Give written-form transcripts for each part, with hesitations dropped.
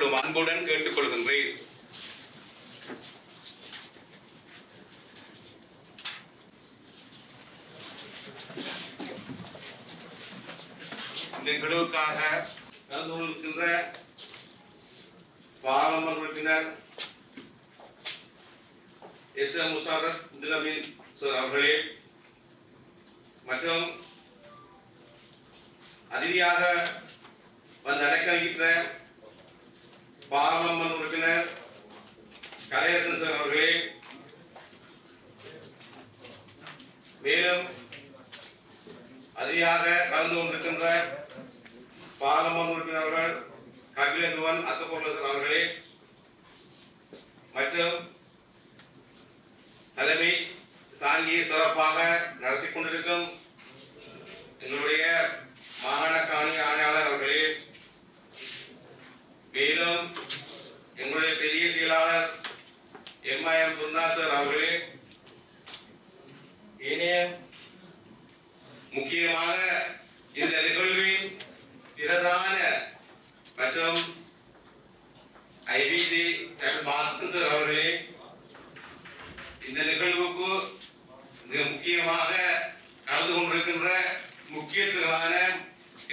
அனைவரோடும் அன்புடன் கேட்டுக்கொள்கின்றேன். இந்த நிகழ்வுக்காக நடந்து கொண்டிருக்கின்ற பாராளுமன்ற உறுப்பினர் S M Musharraf Muthunabin sir அவர்களே மற்றும் அதிதியாக வந்து அழைக்கின்ற பாராளுமன்ற உறுப்பினர் கலையரசன் சார் அவர்களே, மேலும் அதிதியாக கலந்து கொண்டிருக்கின்ற பாராளுமன்ற உறுப்பினர்கள் கபிலேந்துவன் அத்தப்பூர்ணர் அவர்களே மற்றும் தலைமை தாங்கி சிறப்பாக நடத்தி கொண்டிருக்கும் எங்களுடைய மாகாண காணி ஆணையாளர் அவர்களே, மேலும் எங்களுடைய பெரிய செயலாளர் எம்ஐஎம் குருநாசர் அவர்களே, இணைய முக்கியமாக இந்த நிகழ்வின் பிரதான மற்றும் ஐபிசி தமிழ் பாஸ்கர் சார் அவர்களே, இந்த நிகழ்வுக்கு மிக முக்கியமாக கலந்து கொண்டிருக்கின்ற முக்கியஸ்தர்களான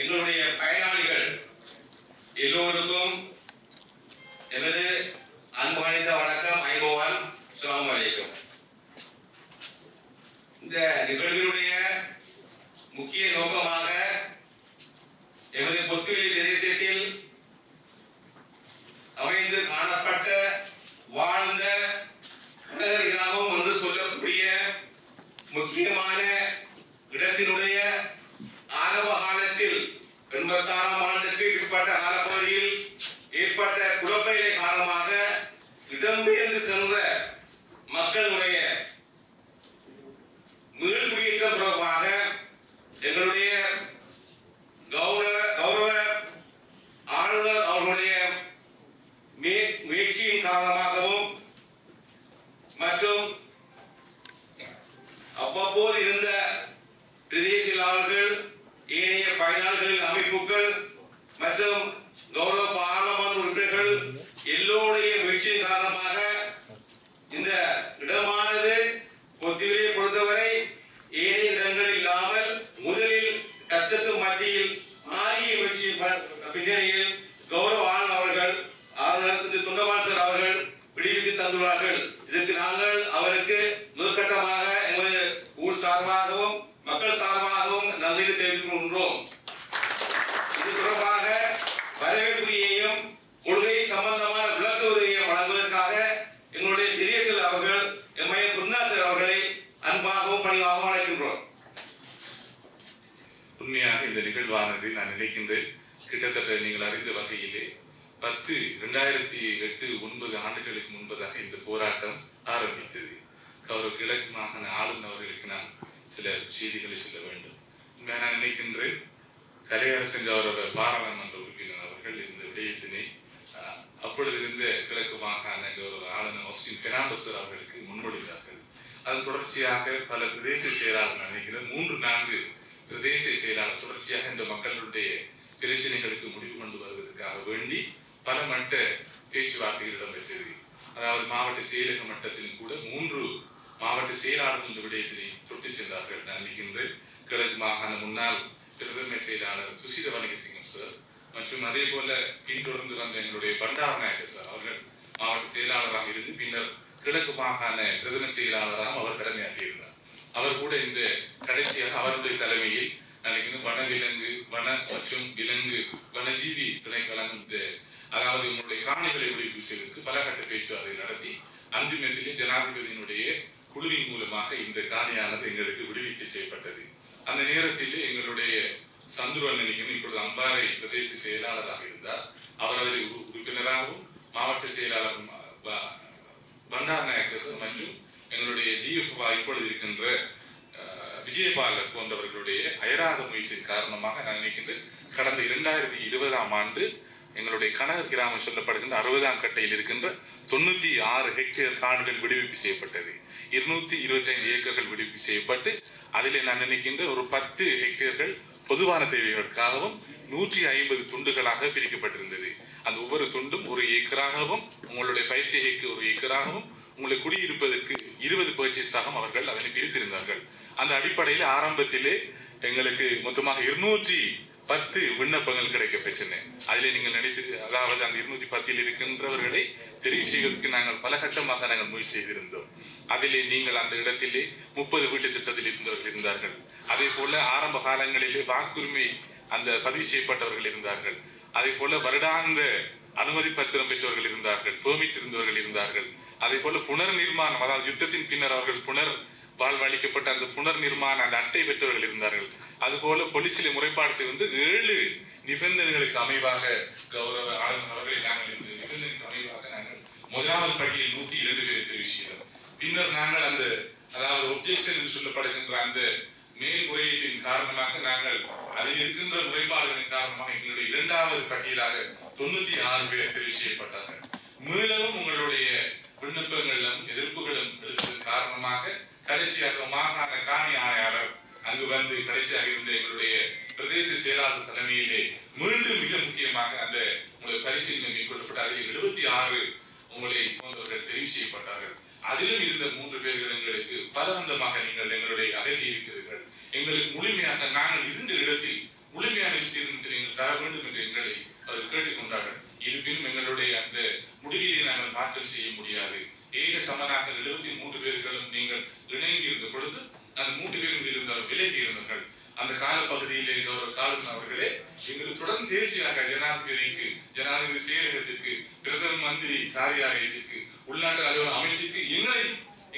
எங்களுடைய பயனாளிகள் எல்லோருக்கும் எனது அன்பு அணிந்த வணக்கம். ஐபோவான் அஸ்ஸலாமு அலைக்கும். இந்த நிகழ்வினுடைய முக்கிய நோக்கமாக எமது பொத்துவில் பிரதேசத்தில் அமைந்து காணப்பட்ட வாழ்ந்த கிராமம் என்று சொல்லக்கூடிய முக்கியமான இடத்தினுடைய ஆரம்ப காலத்தில் 86ஆம் ஆண்டுக்கு பிற்பட்ட காலப்பகுதியில் ஏற்பட்ட குழப்பநிலை காரணமாக இடம்பெயர்ந்து சென்ற மக்களுடைய மீள்குடியேற்றம் தொடர்பாக எங்களுடைய கௌரவ ஆளுநர் அவர்களுடைய முயற்சியின் காரணமாகவும் மற்றும் அவ்வப்போது இருந்த பிரதேசியலாளர்கள், ஏனைய பயனாளிகளின் அமைப்புகள் மற்றும் கௌரவ பாராளுமன்ற உறுப்பினர்கள் எல்லோருடைய முயற்சியின் காரணமாக இந்த இடமானது பொத்துவிலை பொறுத்தவரை ஏனைய இடங்கள் இல்லாமல் முதலில் கஷ்டத்து மத்தியில் ஆகிய முயற்சி பின்னணியில் கௌரவ ஆளுநர்கள் துண்டமாசர் அவர்கள் விடுவித்து தந்துள்ளார்கள். இதற்கு நாங்கள் அவருக்கு முதற்கட்டமாக எமது ஊர் சார்பாகவும் மக்கள் சார்பாகவும் நன்றியை தெரிவித்துக் கொள்கின்றோம். இது தொடர்பாக வரவேற்புரியையும் கொள்கை சம்பந்தமான விளக்கு உரையையும் வழங்குவதற்காக எங்களுடைய பெரியசல் அவர்கள் எம்ஐஎம் குருநாசர் அவர்களை அன்பாகவும் பணிவாகவும் அழைக்கின்றோம். உண்மையாக இந்த நிகழ்வானது நான் நினைக்கின்றேன் கிட்டத்தட்ட நீங்கள் அறிந்த வகையிலே 2008-2009 ஆண்டுகளுக்கு முன்பதாக இந்த போராட்டம் ஆரம்பித்தது. கௌரவ கிழக்கு மாகாண ஆளுநர் அவர்களுக்கு நான் சில செய்திகளை சொல்ல வேண்டும். நான் நினைக்கின்றேன் கலையரசன் கௌரவ பாராளுமன்ற உறுப்பினர் அவர்கள் இந்த விடயத்தினை அப்பொழுது இருந்த கிழக்கு மாகாண கௌரவ ஆளுநர் ஒஸ்டின் பெர்னாண்டஸ் அவர்களுக்கு முன்மொழிந்தார்கள். அதன் தொடர்ச்சியாக பல பிரதேச செயலாளர் நினைக்கிறேன் 3-4 பிரதேச செயலாளர் தொடர்ச்சியாக இந்த மக்களுடைய பிரச்சனைகளுக்கு முடிவு கொண்டு வருவதற்காக வேண்டி பல மட்ட பேச்சுவார்த்தைகள் இடம்பெற்றது. அதாவது மாவட்ட செயலக மட்டத்திலும் கூட 3 மாவட்ட செயலாளர்கள் இந்த விடயத்தினை தொட்டு சென்றார்கள். நான் நினைக்கின்றேன் கிழக்கு மாகாண முன்னாள் பிரதம செயலாளர் துஷித வணங்கசிங்கம் சார் மற்றும் அதே போல பின்தொடர்ந்து வந்த எங்களுடைய பண்டாரநாயக்க சார் அவர்கள் மாவட்ட செயலாளராக இருந்து பின்னர் கிழக்கு மாகாண பிரதம செயலாளராக அவர் கடமையாற்றியிருந்தார். அவர் கூட இந்த கடைசியாக அவருடைய தலைமையில் வனவிலங்கு வன மற்றும் விலங்கு வனஜீவி திணைக்களம் அதாவது உங்களுடைய காணிகளை விடுவிப்பு செய்வதற்கு பல கட்ட பேச்சுவார்த்தை நடத்தி அந்திமத்திலே ஜனாதிபதியினுடைய குழுவின் மூலமாக இந்த காணியானது எங்களுக்கு விடுவிக்க செய்யப்பட்டது. அந்த நேரத்திலே எங்களுடைய சந்துருவன் நினைக்கணும் இப்பொழுது அம்பாறை பிரதேச செயலாளராக இருந்தார். அவர் அவரை உறுப்பினராகவும் மாவட்ட செயலாளரும் பண்டாரநாயக்கர் மற்றும் எங்களுடைய டிஎஃப்ஓ இப்பொழுது இருக்கின்ற விஜயபாலர் போன்றவர்களுடைய அயராத முயற்சியின் காரணமாக நான் நினைக்கின்றேன் கடந்த 2020ஆம் ஆண்டு எங்களுடைய கனகர் கிராமம் சொல்லப்படுகின்ற 60ஆம் கட்டையில் இருக்கின்ற 96 ஹெக்டேர் காடுகள் விடுவிப்பு செய்யப்பட்டது. 225 ஏக்கர்கள் விடுவிப்பு செய்யப்பட்டு அதிலே நான் நினைக்கின்ற ஒரு 10 ஹெக்டேர்கள் பொதுவான தேவைகளுக்காகவும் 150 துண்டுகளாக பிரிக்கப்பட்டிருந்தது. அந்த ஒவ்வொரு துண்டும் ஒரு ஏக்கராகவும் உங்களுடைய பயிற்சிகைக்கு ஒரு ஏக்கராகவும் உங்களை குடியிருப்பதற்கு 20 பர்ச்சேஸாகவும் அவர்கள் அதனை பிரித்திருந்தார்கள். அந்த அடிப்படையில் ஆரம்பத்திலே எங்களுக்கு மொத்தமாக 210 விண்ணப்பங்கள் கிடைக்கப்பெற்றன. அதிலே நீங்கள் நினைத்து அதாவது அந்த 210 இருக்கின்றவர்களை தெரிவு செய்வதற்கு நாங்கள் பல கட்டமாக நாங்கள் முயற்சி செய்திருந்தோம். அதிலே நீங்கள் அந்த இடத்திலே 30 வீட்டு திட்டத்தில் இருந்தவர்கள் இருந்தார்கள். அதே போல ஆரம்ப காலங்களிலே வாக்குரிமை அந்த பதிவு செய்யப்பட்டவர்கள் இருந்தார்கள். அதே போல வருடாந்த அனுமதி பத்திரம் பெற்றவர்கள் இருந்தார்கள், பெர்மிட் இருந்தவர்கள் இருந்தார்கள். அதே போல புனர் நிர்மாணம், அதாவது யுத்தத்தின் பின்னர் அவர்கள் புனர் வாழ்வு அளிக்கப்பட்ட அந்த புனர் நிர்மாண அந்த அட்டை பெற்றவர்கள் இருந்தார்கள். அதுபோல போலீஸில் முறைப்பாடு செய்து 7 நிபந்தனைகளுக்கு அமைவாக கௌரவ ஆளுநர் அவர்களை நாங்கள் இந்த நிபந்தனைகளுக்கு அமைவாக நாங்கள் முதலாவது படியில் 102 பேரை தெரிவு செய்தோம். பின்னர் நாங்கள் அந்த அதாவது ஒப்ஜெக்ஷன் என்று சொல்லப்படுகின்ற அந்த மேல்முறையீட்டின் காரணமாக நாங்கள் அதில் இருக்கின்ற முறைப்பாடுகளின் காரணமாக எங்களுடைய 2வது பட்டியலாக 96 பேர் தெரிவு செய்யப்பட்டார்கள். மீளவும் உங்களுடைய விண்ணப்பங்களும் எதிர்ப்புகளும் எடுத்ததன் காரணமாக கடைசியாக மாகாண காணி ஆணையாளர் அங்கு வந்து கடைசியாக இருந்த எங்களுடைய பிரதேச செயலாளர் தலைமையிலே மீண்டும் மிக முக்கியமாக அந்த உங்களுடைய பரிசீலனை மேற்கொள்ளப்பட்ட அதில் 76 உங்களை போன்றவர்கள் தெரிவு செய்யப்பட்டார்கள். அதிலும் இருந்த 3 பேர்கள் எங்களுக்கு பலவந்தமாக நீங்கள் எங்களுடைய அகதி இருக்கிறீர்கள், எங்களுக்கு முழுமையாக நாங்கள் இருந்த இடத்தில் முழுமையான சீர்திருத்தத்தை நீங்கள் தர வேண்டும் என்று எங்களை அவர்கள் கேட்டுக்கொண்டார்கள். இருப்பினும் எங்களுடைய அந்த முடிவிலே நாங்கள் மாற்றம் செய்ய முடியாது. ஏக சமனாக 73 பேர்களும் நீங்கள் இணைந்து இருந்த பொழுது அந்த 3 பேரும் இருந்தவர் விலகி இருந்தார்கள். அந்த காலப்பகுதியிலே கௌரவ காலம் அவர்களே எங்களுக்கு தொடர்ந்து தேர்ச்சியாக ஜனாதிபதிக்கு, ஜனாதிபதி செயலகத்திற்கு, பிரதம மந்திரி காரியாலயத்திற்கு, உள்நாட்டு அலுவலக அமைச்சுக்கு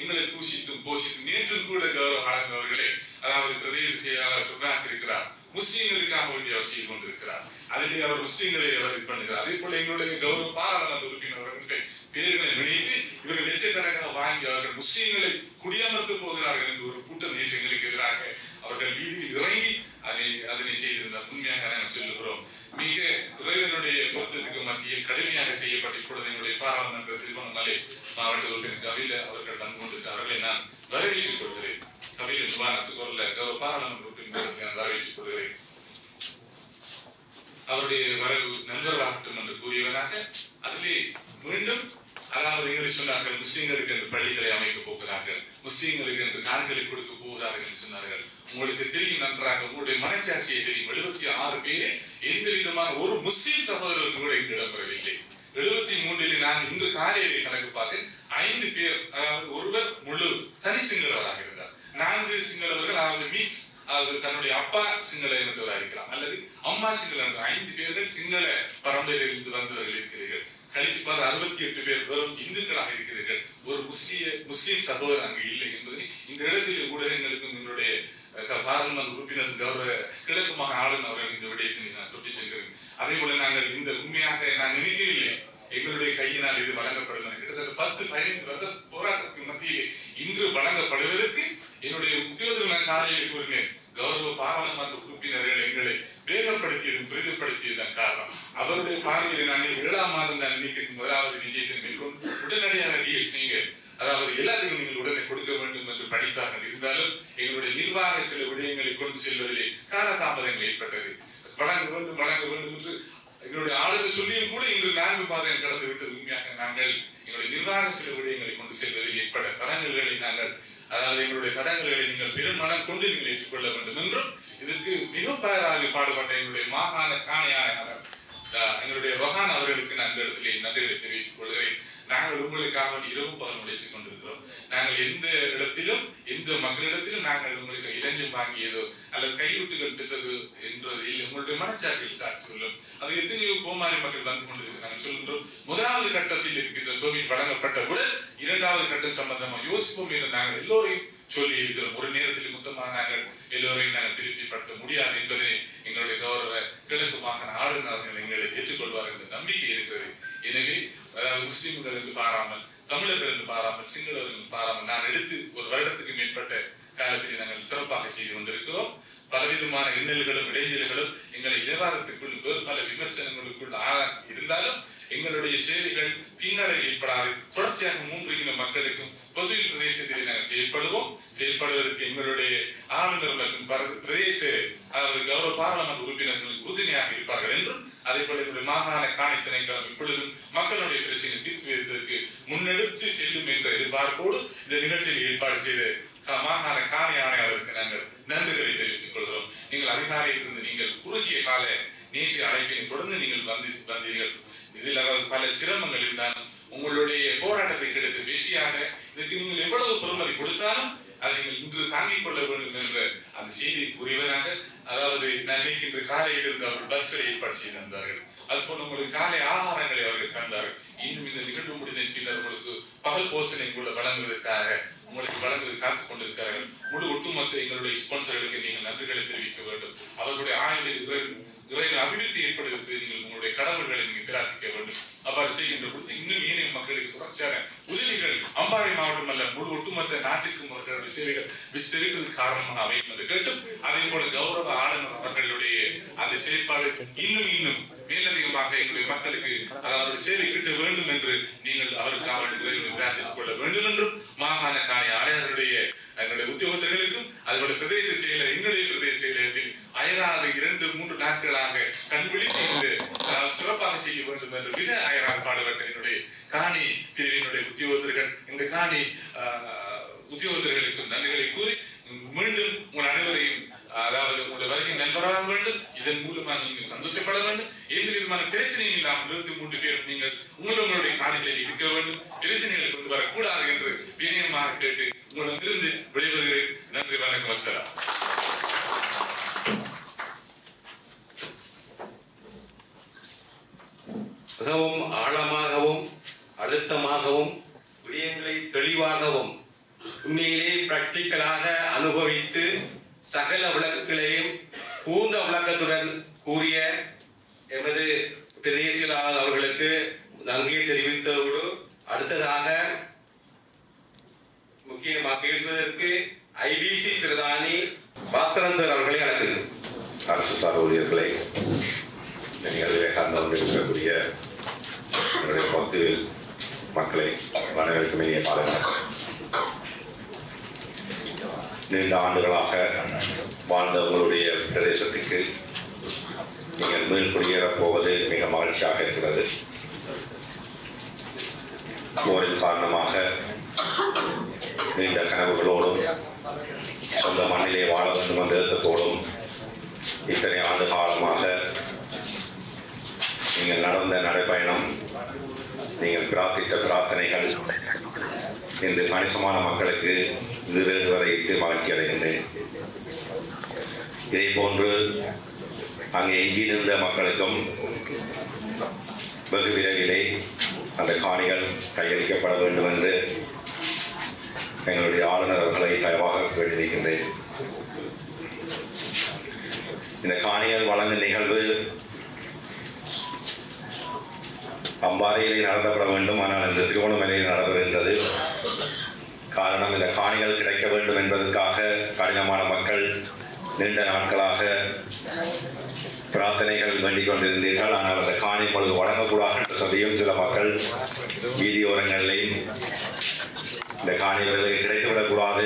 எங்களை தூசித்தும் போஷித்தும் நேற்றும் கூட கௌரவ காலம் அவர்களே அதாவது பிரதேச செயலாளர் சுர்னாஸ் இருக்கிறார், முஸ்லீம்களுக்காக வேண்டிய அவர் செய்து கொண்டிருக்கிறார். அதிலே அவர் முஸ்லீம்களை அவர் இது பண்ணுகிறார். அதே போல எங்களுடைய கௌரவ பாராளுமன்ற உறுப்பினர்களுடைய பேர்களை இணைத்து இவர்கள் லட்சக்கணக்காக வாங்கி அவர்கள் முஸ்லீம்களை குடியமர்த்து போகிறார்கள் என்று ஒரு கூட்டம் நேற்று எங்களுக்கு எதிராக அவர்கள் வீதியில் இறங்கி அதனை செய்திருந்தார். உண்மையாக நாங்கள் சொல்லுகிறோம், மிக இறைவனுடைய பொருத்தத்துக்கு மத்தியில் கடுமையாக செய்யப்பட்ட இப்பொழுது எங்களுடைய பாராளுமன்ற திருவண்ணாமலை மாவட்ட உறுப்பினர் கபில அவர்கள் வந்து கொண்டிருக்கிறார்களை நான் வரவேற்றுக் கொள்கிறேன். கபில நிவாரணத்துக்குள்ள கௌரவ பாராளுமன்ற உறுப்பினர்களுக்கு நான் வரவேற்றுக் கொள்கிறேன். அவருடைய வரவு நண்பர்களாகட்டும் என்று கூறியவனாக அதிலே மீண்டும் அதாவது எங்களை சொன்னார்கள், முஸ்லீம்களுக்கு என்று பள்ளிகளை அமைக்கப் போகிறார்கள், முஸ்லீம்களுக்கு என்று கான்களை கொடுக்க போகிறார்கள் என்று சொன்னார்கள். உங்களுக்கு தெரியும் நன்றாக, உங்களுடைய மனச்சாட்சியை தெரியும், 76 பேரே எந்த விதமான ஒரு முஸ்லீம் சகோதரர்கள் கூட இங்கு இடம்பெறவில்லை. 73 நான் இன்று காலையிலே கணக்கு பார்த்தேன், 5 பேர் அதாவது ஒருவர் முழு தனி சிங்களவராக இருந்தார், 4 சிங்களவர்கள் அதாவது மீன்ஸ் தன்னுடைய அப்பா சிங்கள இனத்தவராக இருக்கலாம் அல்லது அம்மா சிங்கள, 5 பேர்கள் சிங்கள பரம்பரையில் இருந்து வந்தவர்கள் இருக்கிறீர்கள். கழிச்சுப்பார் 68 பேர் வெறும் இந்துக்களாக இருக்கிறீர்கள். ஒரு முஸ்லீம் சகோதரர் அங்கு இல்லை என்பதை இந்த இடத்திலே ஊடகங்களுக்கும் எங்களுடைய பாராளுமன்ற உறுப்பினர் கௌரவ கிழக்குமாக ஆளுநர் அவர்கள் இந்த விடயத்தை நான் தொட்டி செல்கிறேன். அதே போல நாங்கள் இந்த உண்மையாக நான் நினைக்கவில்லை எங்களுடைய கையினால் இது வழங்கப்படுகிறது. கிட்டத்தட்ட 10-15 வருட போராட்டத்தின் மத்தியிலே இன்று வழங்கப்படுவதற்கு என்னுடைய உத்தியோகத்தில் நான் காலையில் கூறினேன், கௌரவ பாராளுமன்ற உறுப்பினர்கள் எங்களை வேகப்படுத்தியதும் துரிதப்படுத்தியதுதான் காரணம். அவருடைய பார்வையை நாங்கள் 7ஆம் மாதம் தான் நினைக்கிறேன் முதலாவது நிதியத்தின் மேற்கொண்டு உடனடியாக டிஎஸ் நீங்கள் அதாவது எல்லாத்தையும் நீங்கள் உடனே கொடுக்க வேண்டும் என்று படித்தார்கள். இருந்தாலும் எங்களுடைய நிர்வாக சில விடயங்களை கொண்டு செல்வதிலே காலதாமதங்கள் ஏற்பட்டது. வழங்க வேண்டும் என்று எங்களுடைய ஆளுநர் சொல்லியும் கூட இன்று 4 மாதங்கள் கடந்து விட்டது. உண்மையாக நாங்கள் எங்களுடைய நிர்வாக சில விடயங்களை கொண்டு செல்வதில் ஏற்பட தடங்கல்களை நாங்கள் அதாவது எங்களுடைய தடங்கல்களை நீங்கள் பெருமனம் கொண்டு நீங்கள் ஏற்றுக்கொள்ள வேண்டும் என்றும் இதற்கு மிக பலராக பாடுபட்ட எங்களுடைய மாகாண காணையாளர் எங்களுடைய ரொஹான் அவர்களுக்கு நான் இந்த இடத்திலே நன்றிகளை தெரிவித்துக் கொள்கிறேன். நாங்கள் உங்களுக்காக இரவு பகல் உழைத்துக் கொண்டிருக்கிறோம். நாங்கள் எந்த இடத்திலும் எந்த மக்களிடத்திலும் நாங்கள் உங்களுக்கு இளைஞர் வாங்கியதோ அல்லது கையூட்டுகள் பெற்றது என்றது உங்களுடைய மனச்சாட்டில் சாட்சி சொல்லும். அது எத்தனையோ கோமாரி மக்கள் வந்து கொண்டிருக்கிறார்கள் சொல்கின்றோம். முதலாவது கட்டத்தில் இருக்கின்ற கோவில் வழங்கப்பட்டவுடன் 2வது கட்டம் சம்பந்தமாக யோசிப்போம் என்று நாங்கள் எல்லோரையும் சொல்லி இருக்கிறோம். ஒரு நேரத்தில் மொத்தமாக நாங்கள் எல்லோரையும் நாங்கள் திருப்திப்படுத்த முடியாது என்பதை எங்களுடைய கௌரவ கிழக்கு மாகாண ஆளுநர்கள் எங்களை ஏற்றுக்கொள்வார்கள் என்ற நம்பிக்கை இருக்கிறது. எனவே அதாவது முஸ்லீம்கள் என்று பாராமல், தமிழர்கள் என்று பாராமல், சிங்களவர்கள் என்று பாராமல் நான் எடுத்து ஒரு வருடத்துக்கு மேற்பட்ட காலத்தில் நாங்கள் சிறப்பாக செய்து கொண்டிருக்கிறோம். பலவிதமான இன்னல்களும் இடைஞ்சல்களும் எங்களை விவகாரத்துக்குள் வேறு பல விமர்சனங்களுக்குள் இருந்தாலும் எங்களுடைய சேவைகள் பின்னடை ஏற்படாது. தொடர்ச்சியாக 3 இன மக்களுக்கும் பொதுவில் பிரதேசத்தில் நாங்கள் செயல்படுவோம். செயல்படுவதற்கு எங்களுடைய ஆளுநர் மற்றும் பிரதேச கௌரவ பாராளுமன்ற உறுப்பினர்கள் உறுதுணையாக இருப்பார்கள் என்றும், அதே போல எங்களுடைய மாகாண காணித்திணைக்களம் இப்பொழுதும் மக்களுடைய பிரச்சனை தீர்த்து வைப்பதற்கு முன்னெடுத்து செல்லும் என்ற எதிர்பார்ப்போடு இந்த நிகழ்ச்சியில் ஏற்பாடு செய்த மாகாண காணி ஆணையாளருக்கு நாங்கள் நன்றிகளை தெரிவித்துக் கொள்கிறோம். நீங்கள் அதிகாரியிலிருந்து நீங்கள் குறுகிய கால நேற்றைய அழைப்பினை தொடர்ந்து நீங்கள் வந்தீர்கள். இதில் பல சிரமங்கள் இருந்தாலும் உங்களுடைய போராட்டத்தை கிடைத்த வெற்றியாக இதற்கு நீங்கள் எவ்வளவு பெருமதி கொடுத்தாலும் அதை நீங்கள் இன்று தாங்கிக் கொள்ள வேண்டும் என்ற அந்த செய்தியை கூறியவராக, அதாவது இன்று காலையில் இருந்து அவர்கள் பஸ்களை ஏற்பாடு செய்து தந்தார்கள். அதுபோல் உங்களுக்கு காலை ஆகாரங்களை அவர்கள் தந்தார்கள். இன்னும் இந்த நிகழ்வு முடிந்த பின்னர் உங்களுக்கு பகல் போசனை கூட வழங்குவதற்காக உங்களுக்கு வழங்குவது காத்துக் கொண்டிருக்கிறார்கள். முழு ஒட்டுமொத்த எங்களுடைய ஸ்பான்சர்களுக்கு நீங்கள் நன்றிகளை தெரிவிக்க வேண்டும். அவர்களுடைய ஆய்வில் இறையில் அபிவிருத்தி ஏற்படுவதற்கு நீங்கள் உங்களுடைய கடவுள்களை நீங்கள் பிரார்த்திக்க வேண்டும். அவ்வாறு செய்கின்ற பொழுது இன்னும் ஏனைய மக்களுக்கு தொடர்ச்சியான உதவிகள் அம்பாறை மாவட்டம் அல்ல முழு ஒட்டுமொத்த நாட்டுக்கும் அவர்களுடைய சேவைகள் விசித்திருப்பது காரணமாக அமையும் என்று கேட்டும், அதே போல கௌரவ ஆளுநர் அவர்களுடைய அந்த செயல்பாடு இன்னும் இன்னும் மேலதிகமாக எங்களுடைய மக்களுக்கு அதாவது சேவை கிட்ட வேண்டும் என்று நீங்கள் அவருக்காக இறைவனை பிரார்த்தித்துக் கொள்ள வேண்டும் என்றும் மாகாண காணி ஆணையாளருடைய எங்களுடைய உத்தியோகத்தர்களுக்கும் அதனுடைய பிரதேச செயலர் என்னுடைய பிரதேச செயலகத்தில் அயராத 2-3 நாட்களாக கண்விழித்து சிறப்பாக செய்ய வேண்டும் என்று மிக அயராத பாடுபட்ட என்னுடைய காணி பிரிவினுடைய உத்தியோகத்தர்கள் இந்த காணி உத்தியோகத்தர்களுக்கும் நன்றிகளை கூறி மீண்டும் உங்கள் அனைவரையும் அதாவது உங்களுடைய வருகை நண்பராக வேண்டும். இதன் மூலமாக நீங்கள் சந்தோஷப்பட வேண்டும். எந்த விதமான பிரச்சனையும் இல்லாமல் 23 பேரும் நீங்கள் உங்களுடைய காணிகளில் இருக்க வேண்டும். பிரச்சனைகளை கொண்டு வரக்கூடாது என்று வினயமாக கேட்டு உங்களிடமிருந்து விடைபெறுகிறேன். நன்றி, வணக்கம், வசலாம். மிகவும் ஆழமாகவும் அழுத்தமாகவும் விடயங்களை தெளிவாகவும் உண்மையிலே பிராக்டிக்கலாக அனுபவித்து சகல விளக்குகளையும் பூர்ண விளக்கத்துடன் கூறிய எமது பிரதேசியலாளர் அவர்களுக்கு நன்றியை தெரிவித்ததோடு அடுத்ததாக முக்கியமாக பேசுவதற்கு ஐபிசி பிரதானி பாஸ்கரந்தர் அவர்களை அழைக்கிறேன். அரசு சார் ஊழியர்களை, விவேகாந்தம் இருக்கக்கூடிய என்னுடைய பொத்துவில் மக்களை வனங்களுக்கு மேலே பாதுகாக்கிறேன். நீண்ட ஆண்டுகளாக வாழ்ந்த உங்களுடைய பிரதேசத்துக்கு நீங்கள் மீள் குடியேறப் போவது மிக மகிழ்ச்சியாக இருக்கிறது. போரின் காரணமாக நீண்ட கனவுகளோடும் சொந்த மண்ணிலே வாழ வேண்டும் என்ற எண்ணத்தோடும் இத்தனை ஆண்டு காலமாக நீங்கள் நடந்த நடைபயணம், நீங்கள் பிரார்த்தித்த பிரார்த்தனைகள் இன்று கணிசமான மக்களுக்கு நிறைவேறுவதை இட்டு மகிழ்ச்சி அடைகின்றேன். இதே போன்று அங்கே எஞ்சி நின்ற மக்களுக்கும் வெகு விரைவிலே அந்த காணிகள் கையளிக்கப்பட வேண்டும் என்று எங்களுடைய ஆளுநர் அவர்களை தயவாக கேட்டிருக்கின்றேன். இந்த காணிகள் வழங்கும் நிகழ்வு அம்பாறையிலே நடத்தப்பட வேண்டும், ஆனால் இந்த திருவண்ணாமலையில் நடத்தப்படுகின்றது. காரணம், இந்த காணிகள் கிடைக்க வேண்டும் என்பதற்காக கடினமான மக்கள் நீண்ட நாட்களாக பிரார்த்தனைகள் வேண்டிக் கொண்டிருந்தீர்கள். ஆனால் அந்த காணி பொழுது வழங்கக்கூடாது என்று சொல்லியும் சில மக்கள் வீதியோரங்களிலேயும் இந்த காணிகளுக்கு கிடைத்துவிடக்கூடாது,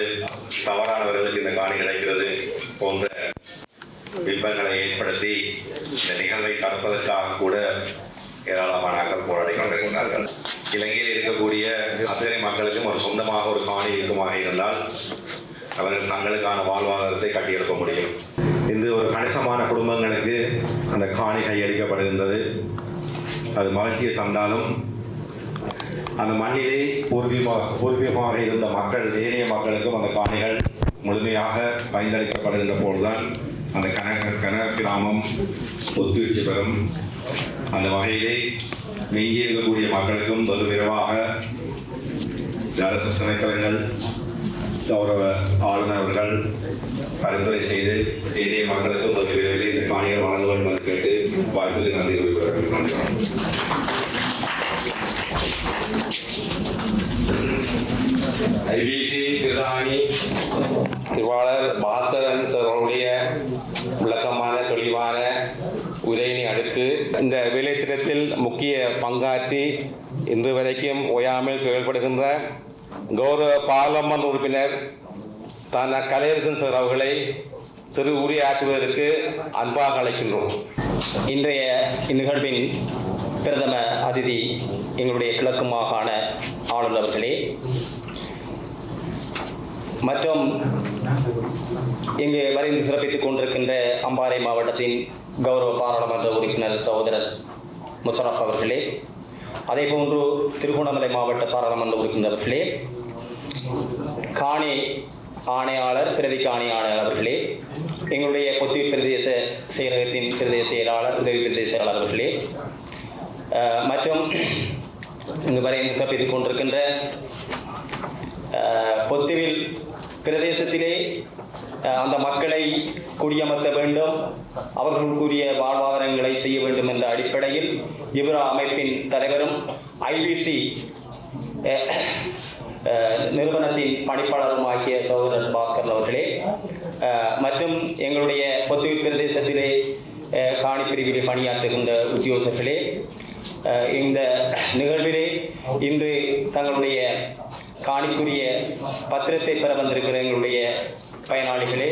தவறானவர்களுக்கு இந்த காணி கிடைக்கிறது போன்ற பிம்பங்களை ஏற்படுத்தி இந்த நிகழ்வை தடுப்பதற்காக கூட ஏராளமான மக்கள் போராடி கொண்டிருக்கிறார்கள். இலங்கையில் இருக்கக்கூடிய அத்தனை மக்களுக்கும் ஒரு சொந்தமாக ஒரு காணி இருக்குமாக இருந்தால் அவர்கள் தங்களுக்கான வாழ்வாதாரத்தை கட்டியெழுப்ப முடியும். இன்று ஒரு கணிசமான குடும்பங்களுக்கு அந்த காணி கையளிக்கப்படுகின்றது. அது மகிழ்ச்சியை தந்தாலும் அந்த மண்ணிலே பூர்வீகமாக இருந்த மக்கள் ஏனைய மக்களுக்கும் அந்த காணிகள் முழுமையாக பயன்படுத்தப்படுகின்ற போதுதான் அந்த கனகிராமம் ஒத்துவீழ்ச்சி பெறும். அந்த வகையிலே நெஞ்சி இருக்கக்கூடிய மக்களுக்கும் வெகு விரைவாக அரசு சமைக்கலைகள் கௌரவ ஆளுநர் அவர்கள் பரிந்துரை செய்து ஏனைய மக்களுக்கும் வெகு விரைவில் இந்த காணிகள் வழங்க வேண்டும் என்று கேட்டு வாய்ப்புக்கு நன்றி தெரிவிக்கிறோம். ஐபிசி பிரதானி திருவாளர் பாஸ்கரன் சாருடைய விளக்கமான தெளிவான உரையினை அடுத்து இந்த வேலைத்திட்டத்தில் முக்கிய பங்காற்றி இன்று வரைக்கும் ஓயாமல் செயல்படுகின்ற Gaurav Parliament Urupinar, Tana Kalayasan Sir Avale, Sir Uri Akurke, Anpa Kalakindro. Indre in the Harbin, Perdama Adidi, Ingrid Lakuma Hana, all of the day. Matum Inge very disrupted Kundrakinde, Ambari Mavatin, Gaurav Parliament Urupinar, Southern Musarapa Valley. அதே போன்று திருகோணமலை மாவட்ட பாராளுமன்ற உறுப்பினர்களே காணி ஆணையாளர் பிரதி காணி ஆணையாளர் அவர்களே எங்களுடைய பொத்துவில் பிரதேச செயலகத்தின் பிரதேச செயலாளர் உதவி பிரதேச செயலாளர் அவர்களே மற்றும் இங்கு வரைந்து சபையில் கொண்டிருக்கின்ற பொத்துவில் பிரதேசத்திலே அந்த மக்களை குடியமர்த்த வேண்டும் அவர்களுக்குரிய வாழ்வாதாரங்களை செய்ய வேண்டும் என்ற அடிப்படையில் இவர அமைப்பின் தலைவரும் ஐபிசி நிறுவனத்தின் பணிப்பாளரும் ஆகிய சகோதரர் பாஸ்கர் அவர்களே மற்றும் எங்களுடைய பொத்துவில் பிரதேசத்திலே காணி பிரிவில் பணியாற்றுகின்ற உத்தியோகர்களே இந்த நிகழ்விலே இன்று தங்களுடைய காணிக்குரிய பத்திரத்தை பெற வந்திருக்கிற எங்களுடைய பயனாளிகளே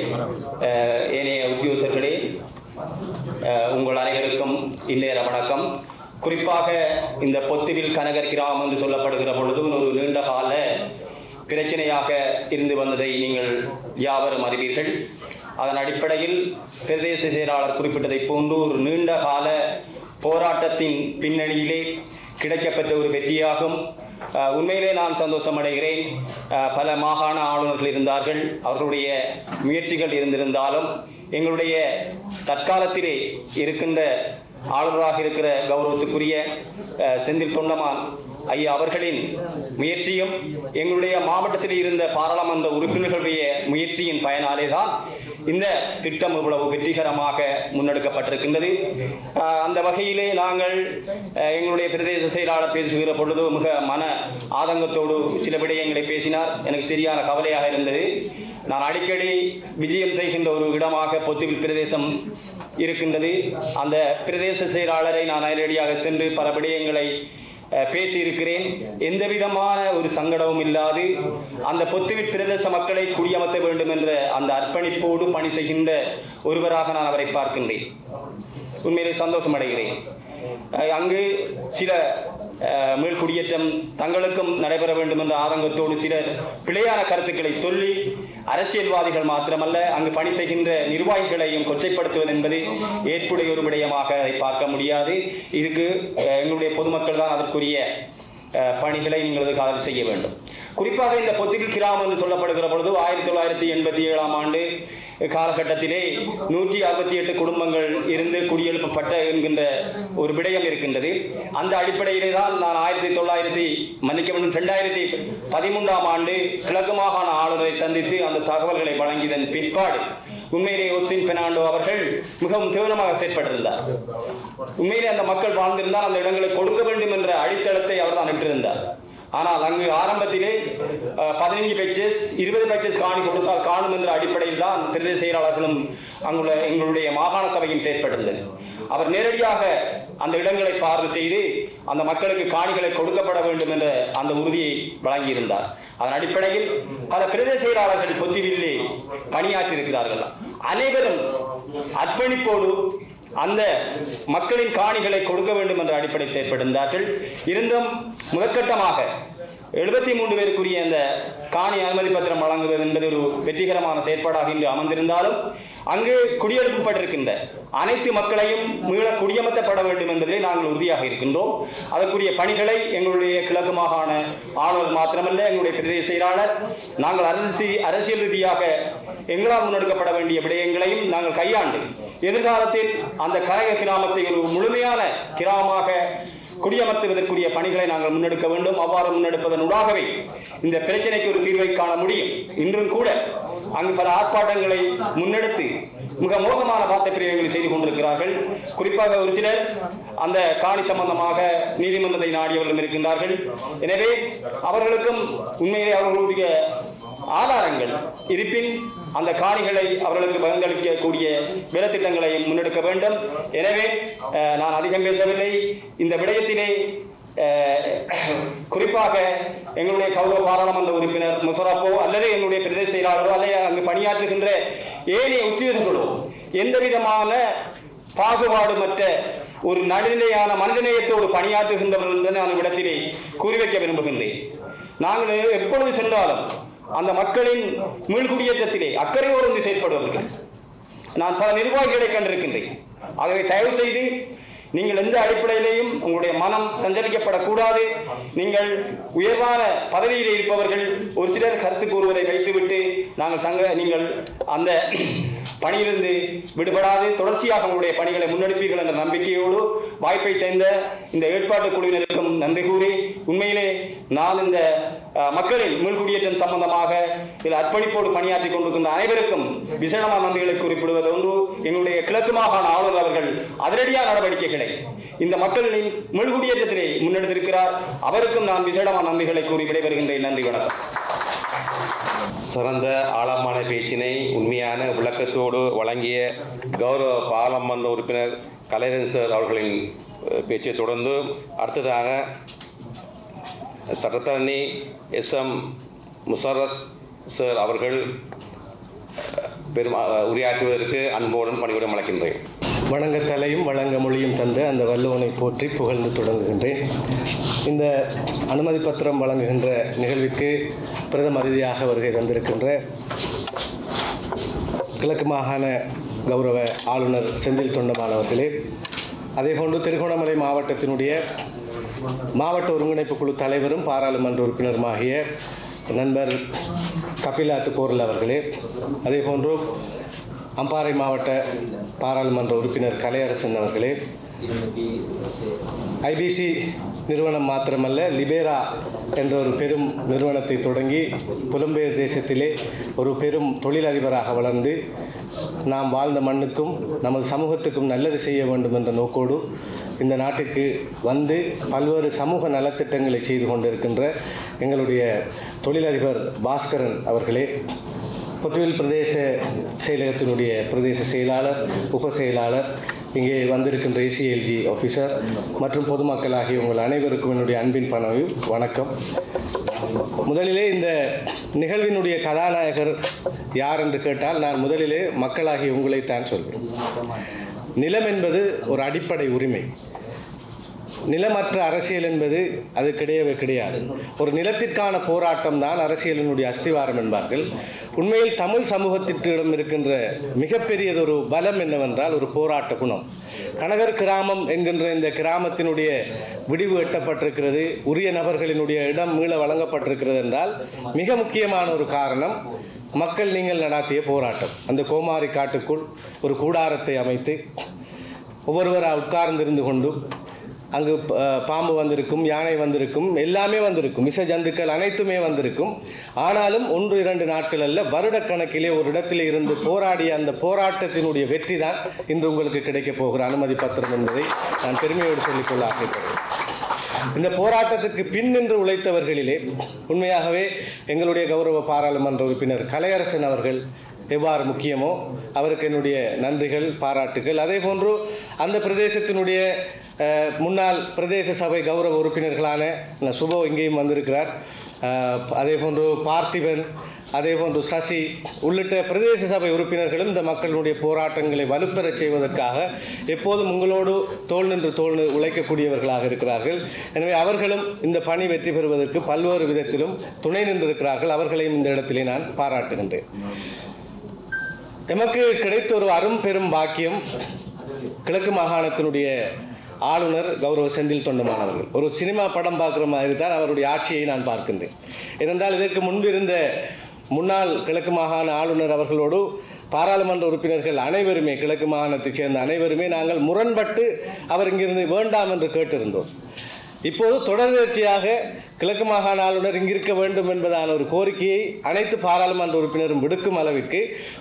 ஏனைய உத்தியோகர்களே உங்கள் அனைவருக்கும் இன்றைய வணக்கம் குறிப்பாக இந்த பொத்துவில் கனகர் கிராமம் என்று சொல்லப்படுகிற பொழுதும் ஒரு நீண்ட கால பிரச்சனையாக இருந்து வந்ததை நீங்கள் யாவரும் அறிவீர்கள் அதன் அடிப்படையில் பிரதேச செயலாளர் குறிப்பிட்டதை போன்று ஒரு நீண்ட கால போராட்டத்தின் பின்னணியிலே கிடைக்கப்பட்ட ஒரு வெற்றியாகும் உண்மையிலே நான் சந்தோஷம் அடைகிறேன் பல மாகாண ஆளுநர்கள் இருந்தார்கள் அவர்களுடைய முயற்சிகள் இருந்திருந்தாலும் எங்களுடைய தற்காலத்திலே இருக்கின்ற ஆளுநராக இருக்கிற கௌரவத்துக்குரிய செந்தில் தொண்டமான் ஐயா அவர்களின் முயற்சியும் எங்களுடைய மாவட்டத்தில் இருந்த பாராளுமன்ற உறுப்பினர்களுடைய முயற்சியின் பயனாலே தான் இந்த திட்டம் இவ்வளவு வெற்றிகரமாக முன்னெடுக்கப்பட்டிருக்கின்றது அந்த வகையிலே நாங்கள் எங்களுடைய பிரதேச செயலாளர் பேசுகிற பொழுது மிக மன ஆதங்கத்தோடு சில விடயங்களை பேசினார் எனக்கு சரியான கவலையாக இருந்தது நான் அடிக்கடி விஜயம் செய்கின்ற ஒரு இடமாக பொத்துவில் பிரதேசம் இருக்கின்றது அந்த பிரதேச செயலாளரை நான் நேரடியாக சென்று பல விடயங்களை பேசியிருக்கிறேன் எந்த விதமான ஒரு சங்கடமும் இல்லாது அந்த பொத்துவில் பிரதேச மக்களை குடியமர்த்த வேண்டும் என்ற அந்த அர்ப்பணிப்போடு பணி செய்கின்ற ஒருவராக நான் அவரை பார்க்கின்றேன் உண்மையிலே சந்தோஷம் அடைகிறேன் அங்கு சில மீள்குடியேற்றம் தங்களுக்கும் நடைபெற வேண்டும் என்ற ஆதங்கத்தோடு சிலர் பிழையான கருத்துக்களை சொல்லி அரசியல்வாதிகள் மாத்திரமல்ல அங்கு பணி செய்கின்ற நிர்வாகிகளையும் கொச்சைப்படுத்துவது என்பது ஏற்புடைய ஒரு விடயமாக அதை பார்க்க முடியாது இதுக்கு எங்களுடைய பொதுமக்கள் தான் அதற்குரிய பணிகளை எங்களது காதல் செய்ய வேண்டும் குறிப்பாக இந்த பொத்துவில் கிராமம் என்று சொல்லப்படுகிற பொழுது 1987 ஆண்டு காலகட்டத்திலே 168 குடும்பங்கள் இருந்து குடியெழுப்பப்பட்ட என்கின்ற ஒரு விடயம் இருக்கின்றது அந்த அடிப்படையிலே தான் நான் 2013 ஆண்டு கிழக்கு மாகாண ஆளுநரை சந்தித்து அந்த தகவல்களை வழங்கியதன் பிற்பாடு உண்மையிலே ஓசின் பெர்னாண்டோ அவர்கள் மிகவும் தீவிரமாக செயற்பட்டிருந்தார் உண்மையிலே அந்த மக்கள் வாழ்ந்திருந்தால் அந்த இடங்களை கொடுக்க வேண்டும் என்ற அடித்தளத்தை அவர் தான் இட்டிருந்தார் ஆனால் அங்கு ஆரம்பத்திலே 15 பேச்சஸ் 20 பேச்சஸ் காணி கொடுத்தால் காணும் என்ற அடிப்படையில் தான் பிரதேச செயலாளர்களும் அங்குள்ள எங்களுடைய மாகாண சபையும் செயற்பட்டிருந்தது அவர் நேரடியாக அந்த இடங்களை பார்வை செய்து அந்த மக்களுக்கு காணிகளை கொடுக்கப்பட வேண்டும் என்ற அந்த உறுதியை வழங்கியிருந்தார் அதன் அடிப்படையில் பல பிரதேச செயலாளர்கள் பொத்துவிலே பணியாற்றியிருக்கிறார்கள் அனைவரும் அர்ப்பணிப்போடு அந்த மக்களின் காணிகளை கொடுக்க வேண்டும் என்ற அடிப்படையில் செயற்பட்டிருந்தார்கள் இருந்தும் முதற்கட்டமாக 73 பேருக்குரிய அந்த காணி அனுமதி பத்திரம் வழங்குவது என்பது ஒரு வெற்றிகரமான செயற்பாடாக இன்று அமைந்திருந்தாலும் அங்கு குடியெடுக்கப்பட்டிருக்கின்ற அனைத்து மக்களையும் மீள குடியமர்த்தப்பட வேண்டும் என்பதிலே நாங்கள் உறுதியாக இருக்கின்றோம் அதற்குரிய பணிகளை எங்களுடைய கிழக்கு மாகாண ஆளுநர் மாத்திரமல்ல எங்களுடைய பிரதேச செயலாளர் நாங்கள் அரசியல் ரீதியாக எங்களால் முன்னெடுக்கப்பட வேண்டிய விடயங்களையும் நாங்கள் கையாண்டு எதிர்காலத்தில் அந்த கனக கிராமத்தை ஒரு முழுமையான கிராமமாக குடியமர்த்துவதற்குரிய பணிகளை நாங்கள் முன்னெடுக்க வேண்டும் அவ்வாறு முன்னெடுப்பதனூடாகவே இந்த பிரச்சனைக்கு ஒரு தீர்வை காண முடியும் இன்றும் கூட அங்கு பல ஆர்ப்பாட்டங்களை முன்னெடுத்து மிக மோசமான வார்த்தை பிரிவுகளை செய்து கொண்டிருக்கிறார்கள் குறிப்பாக ஒரு சிலர் அந்த காணி சம்பந்தமாக நீதிமன்றத்தை நாடியவர்களும் இருக்கின்றார்கள் எனவே அவர்களுக்கும் உண்மையிலே அவர்களுடைய ஆதாரங்கள் இருப்பின் அந்த காணிகளை அவர்களுக்கு பகிர்ந்தளிக்கக்கூடிய வேலைத்திட்டங்களை முன்னெடுக்க வேண்டும் எனவே நான் அதிகம் பேசவில்லை இந்த விடயத்திலே குறிப்பாக எங்களுடைய கௌரவ பாராளுமன்ற உறுப்பினர் முஷரப்போ அல்லது எங்களுடைய பிரதேச செயலாளரோ அல்லது அங்கு பணியாற்றுகின்ற ஏனைய உத்தியோகங்களோ எந்த விதமான பாகுபாடு மற்ற ஒரு நடுநிலையான மனிதநேயத்தோடு பணியாற்றுகின்றவர்கள் என்று நான் இடத்திலே குறிவைக்க விரும்புகின்றேன். நாங்கள் எப்பொழுது சென்றாலும் அந்த மக்களின் மீள்குடியேற்றத்திலே அக்கறையோடு செயற்படுவர்கள். நான் பல நிர்வாகிகளை கண்டிருக்கின்றேன். ஆகவே தயவு செய்து நீங்கள் எந்த அடிப்படையிலேயும் உங்களுடைய மனம் சஞ்சரிக்கப்படக்கூடாது. நீங்கள் உயர்வான பதவியில் இருப்பவர்கள் ஒரு சிலர் கருத்து கூறுவதை வைத்துவிட்டு நீங்கள் அந்த பணியிலிருந்து விடுபடாது தொடர்ச்சியாக உங்களுடைய பணிகளை முன்னெடுப்பீர்கள் என்ற நம்பிக்கையோடு வாய்ப்பை தந்த இந்த ஏற்பாட்டுக் குழுவினருக்கும் நன்றி கூறி, உண்மையிலே நான் இந்த மக்களின் மீள்குடியேற்றம் சம்பந்தமாக இதில் அர்ப்பணிப்போடு பணியாற்றி கொண்டிருக்கின்ற அனைவருக்கும் விசேடமான நன்றிகளை குறிப்பிடுவது ஒன்று, எங்களுடைய கிழக்கு மாகாண ஆளுநர் அவர்கள் அதிரடியான நடவடிக்கைகளை இந்த மக்களின் மீள்குடியேற்றத்திலே முன்னெடுத்திருக்கிறார். அவருக்கும் நான் விசேடமான நன்றிகளை கூறி விடைபெறுகின்றேன். நன்றி, வணக்கம். சிறந்த ஆழமான பேச்சினை உண்மையான விளக்கத்தோடு வழங்கிய கௌரவ பாராளுமன்ற உறுப்பினர் கலைஞர் சார் அவர்களின் பேச்சை தொடர்ந்து அடுத்ததாக சட்டத்தரணி எஸ்.எம். முஷரப் சார் அவர்கள் பெரும் உரையாற்றுவதற்கு அன்போடும் பணியுடன் அழைக்கின்றேன். வணங்க தலையும் வழங்க மொழியும் தந்த அந்த வல்லுவனை போற்றி புகழ்ந்து தொடங்குகின்றேன். இந்த அனுமதி பத்திரம் வழங்குகின்ற நிகழ்வுக்கு பிரதம அதிதியாக வருகை தந்திருக்கின்ற கிழக்கு மாகாண கௌரவ ஆளுநர் செந்தில் தொண்டமான் அவர்களே, அதேபோன்று திருகோணமலை மாவட்டத்தினுடைய மாவட்ட ஒருங்கிணைப்பு குழு தலைவரும் பாராளுமன்ற உறுப்பினருமாகிய நண்பர் கபிலாத்து கோரல் அவர்களே, அதேபோன்று அம்பாறை மாவட்ட பாராளுமன்ற உறுப்பினர் கலையரசன் அவர்களே, ஐபிசி நிறுவனம் மாத்திரமல்ல லிபேரா என்ற ஒரு பெரும் நிறுவனத்தை தொடங்கி புலம்பெயர் தேசத்திலே ஒரு பெரும் தொழிலதிபராக வளர்ந்து நாம் வாழ்ந்த மண்ணுக்கும் நமது சமூகத்துக்கும் நல்லது செய்ய வேண்டும் என்ற நோக்கோடு இந்த நாட்டுக்கு வந்து பல்வேறு சமூக நலத்திட்டங்களை செய்து கொண்டிருக்கின்ற எங்களுடைய தொழிலதிபர் பாஸ்கரன் அவர்களே, பொத்துவில் பிரதேச செயலகத்தினுடைய பிரதேச செயலாளர், உப செயலாளர், இங்கே வந்திருக்கின்ற ஏசிஎல்ஜி ஆஃபீஸர் மற்றும் பொதுமக்கள் ஆகிய உங்கள் அனைவருக்கும் என்னுடைய அன்பின் பணவி வணக்கம். முதலிலே இந்த நிகழ்வினுடைய கதாநாயகர் யார் என்று கேட்டால் நான் முதலிலே மக்களாகிய உங்களைத்தான் சொல்கிறேன். நிலம் என்பது ஒரு அடிப்படை உரிமை. நிலமற்ற அரசியல் என்பது அது கிடையவே கிடையாது. ஒரு நிலத்திற்கான போராட்டம் தான் அரசியலினுடைய அஸ்திவாரம் என்பார்கள். உண்மையில் தமிழ் சமூகத்திற்கிடம் இருக்கின்ற மிகப்பெரியதொரு பலம் என்னவென்றால் ஒரு போராட்ட குணம். கனகர் கிராமம் என்கின்ற இந்த கிராமத்தினுடைய விடிவு எட்டப்பட்டிருக்கிறது, உரிய நபர்களினுடைய இடம் மீள வழங்கப்பட்டிருக்கிறது என்றால் மிக முக்கியமான ஒரு காரணம் மக்கள் நீங்கள் நடாத்திய போராட்டம். அந்த கோமாரி காட்டுக்குள் ஒரு கூடாரத்தை அமைத்து ஒவ்வொருவராக உட்கார்ந்திருந்து கொண்டும் அங்கு பாம்பு வந்திருக்கும், யானை வந்திருக்கும், எல்லாமே வந்திருக்கும், விஷ ஜந்துக்கள் அனைத்துமே வந்திருக்கும். ஆனாலும் 1-2 நாட்கள் அல்ல, வருடக்கணக்கிலே ஒரு இடத்திலே இருந்து போராடிய அந்த போராட்டத்தினுடைய வெற்றி தான் இன்று உங்களுக்கு கிடைக்கப் போகிற அனுமதி பத்திரம் என்பதை நான் பெருமையோடு சொல்லிக்கொள்ள ஆசைப்படுகிறேன். இந்த போராட்டத்திற்கு பின் நின்று உழைத்தவர்களிலே உண்மையாகவே எங்களுடைய கௌரவ பாராளுமன்ற உறுப்பினர் கலையரசன் அவர்கள் எவ்வாறு முக்கியமோ அவருக்கு என்னுடைய நன்றிகள், பாராட்டுகள். அதே போன்று அந்த பிரதேசத்தினுடைய முன்னாள் பிரதேச சபை கௌரவ உறுப்பினர்களான சுபோ இங்கேயும் வந்திருக்கிறார், அதே போன்று பார்த்திபன், அதே போன்று சசி உள்ளிட்ட பிரதேச சபை உறுப்பினர்களும் இந்த மக்களுடைய போராட்டங்களை வலுப்பெறச் செய்வதற்காக எப்போதும் உங்களோடு தோள் நின்று தோள் உழைக்கக்கூடியவர்களாக இருக்கிறார்கள். எனவே அவர்களும் இந்த பணி வெற்றி பெறுவதற்கு பல்வேறு விதத்திலும் துணை நின்றிருக்கிறார்கள். அவர்களையும் இந்த இடத்திலே நான் பாராட்டுகின்றேன். எமக்கு கிடைத்த ஒரு அரும் பெரும் பாக்கியம் கிழக்கு மாகாணத்தினுடைய ஆளுநர் கௌரவ செந்தில் தொண்டமான் அவர்கள். ஒரு சினிமா படம் பார்க்குற மாதிரி தான் அவருடைய ஆட்சியை நான் பார்க்கின்றேன். ஏனென்றால் இதற்கு முன்பு இருந்த முன்னாள் கிழக்கு மாகாண ஆளுநர் அவர்களோடு பாராளுமன்ற உறுப்பினர்கள் அனைவருமே, கிழக்கு மாகாணத்தைச் சேர்ந்த அனைவருமே நாங்கள் முரண்பட்டு அவர் இங்கிருந்து வேண்டாம் என்று கேட்டிருந்தோம். இப்போது தொடர்ச்சியாக கிழக்கு மாகாண ஆளுநர் இங்கிருக்க வேண்டும் என்பதான ஒரு கோரிக்கையை அனைத்து பாராளுமன்ற உறுப்பினரும் விடுக்கும் அளவிற்கு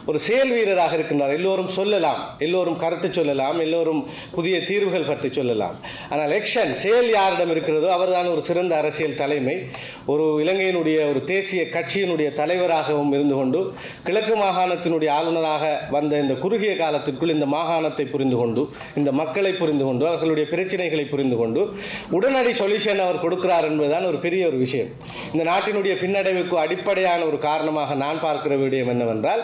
ஒரு செயல் வீரராக இருக்கின்றார். எல்லோரும் சொல்லலாம், எல்லோரும் கருத்து சொல்லலாம், எல்லோரும் புதிய தீர்வுகள் பற்றி சொல்லலாம். ஆனால் ஆக்ஷன், செயல் யாரிடம் இருக்கிறதோ அவர்தான் ஒரு சிறந்த அரசியல் தலைமை. ஒரு இலங்கையினுடைய ஒரு தேசிய கட்சியினுடைய தலைவராகவும் இருந்து கொண்டு கிழக்கு மாகாணத்தினுடைய ஆளுநராக வந்த இந்த குறுகிய காலத்திற்குள் இந்த மாகாணத்தை புரிந்து கொண்டு, இந்த மக்களை புரிந்து கொண்டு, அவர்களுடைய பிரச்சனைகளை புரிந்து கொண்டு, உடனடி மாதிரி சொல்யூஷன் அவர் கொடுக்கிறார் என்பதுதான் ஒரு பெரிய ஒரு விஷயம். இந்த நாட்டினுடைய பின்னடைவுக்கு அடிப்படையான ஒரு காரணமாக நான் பார்க்கிற விடயம் என்னவென்றால்,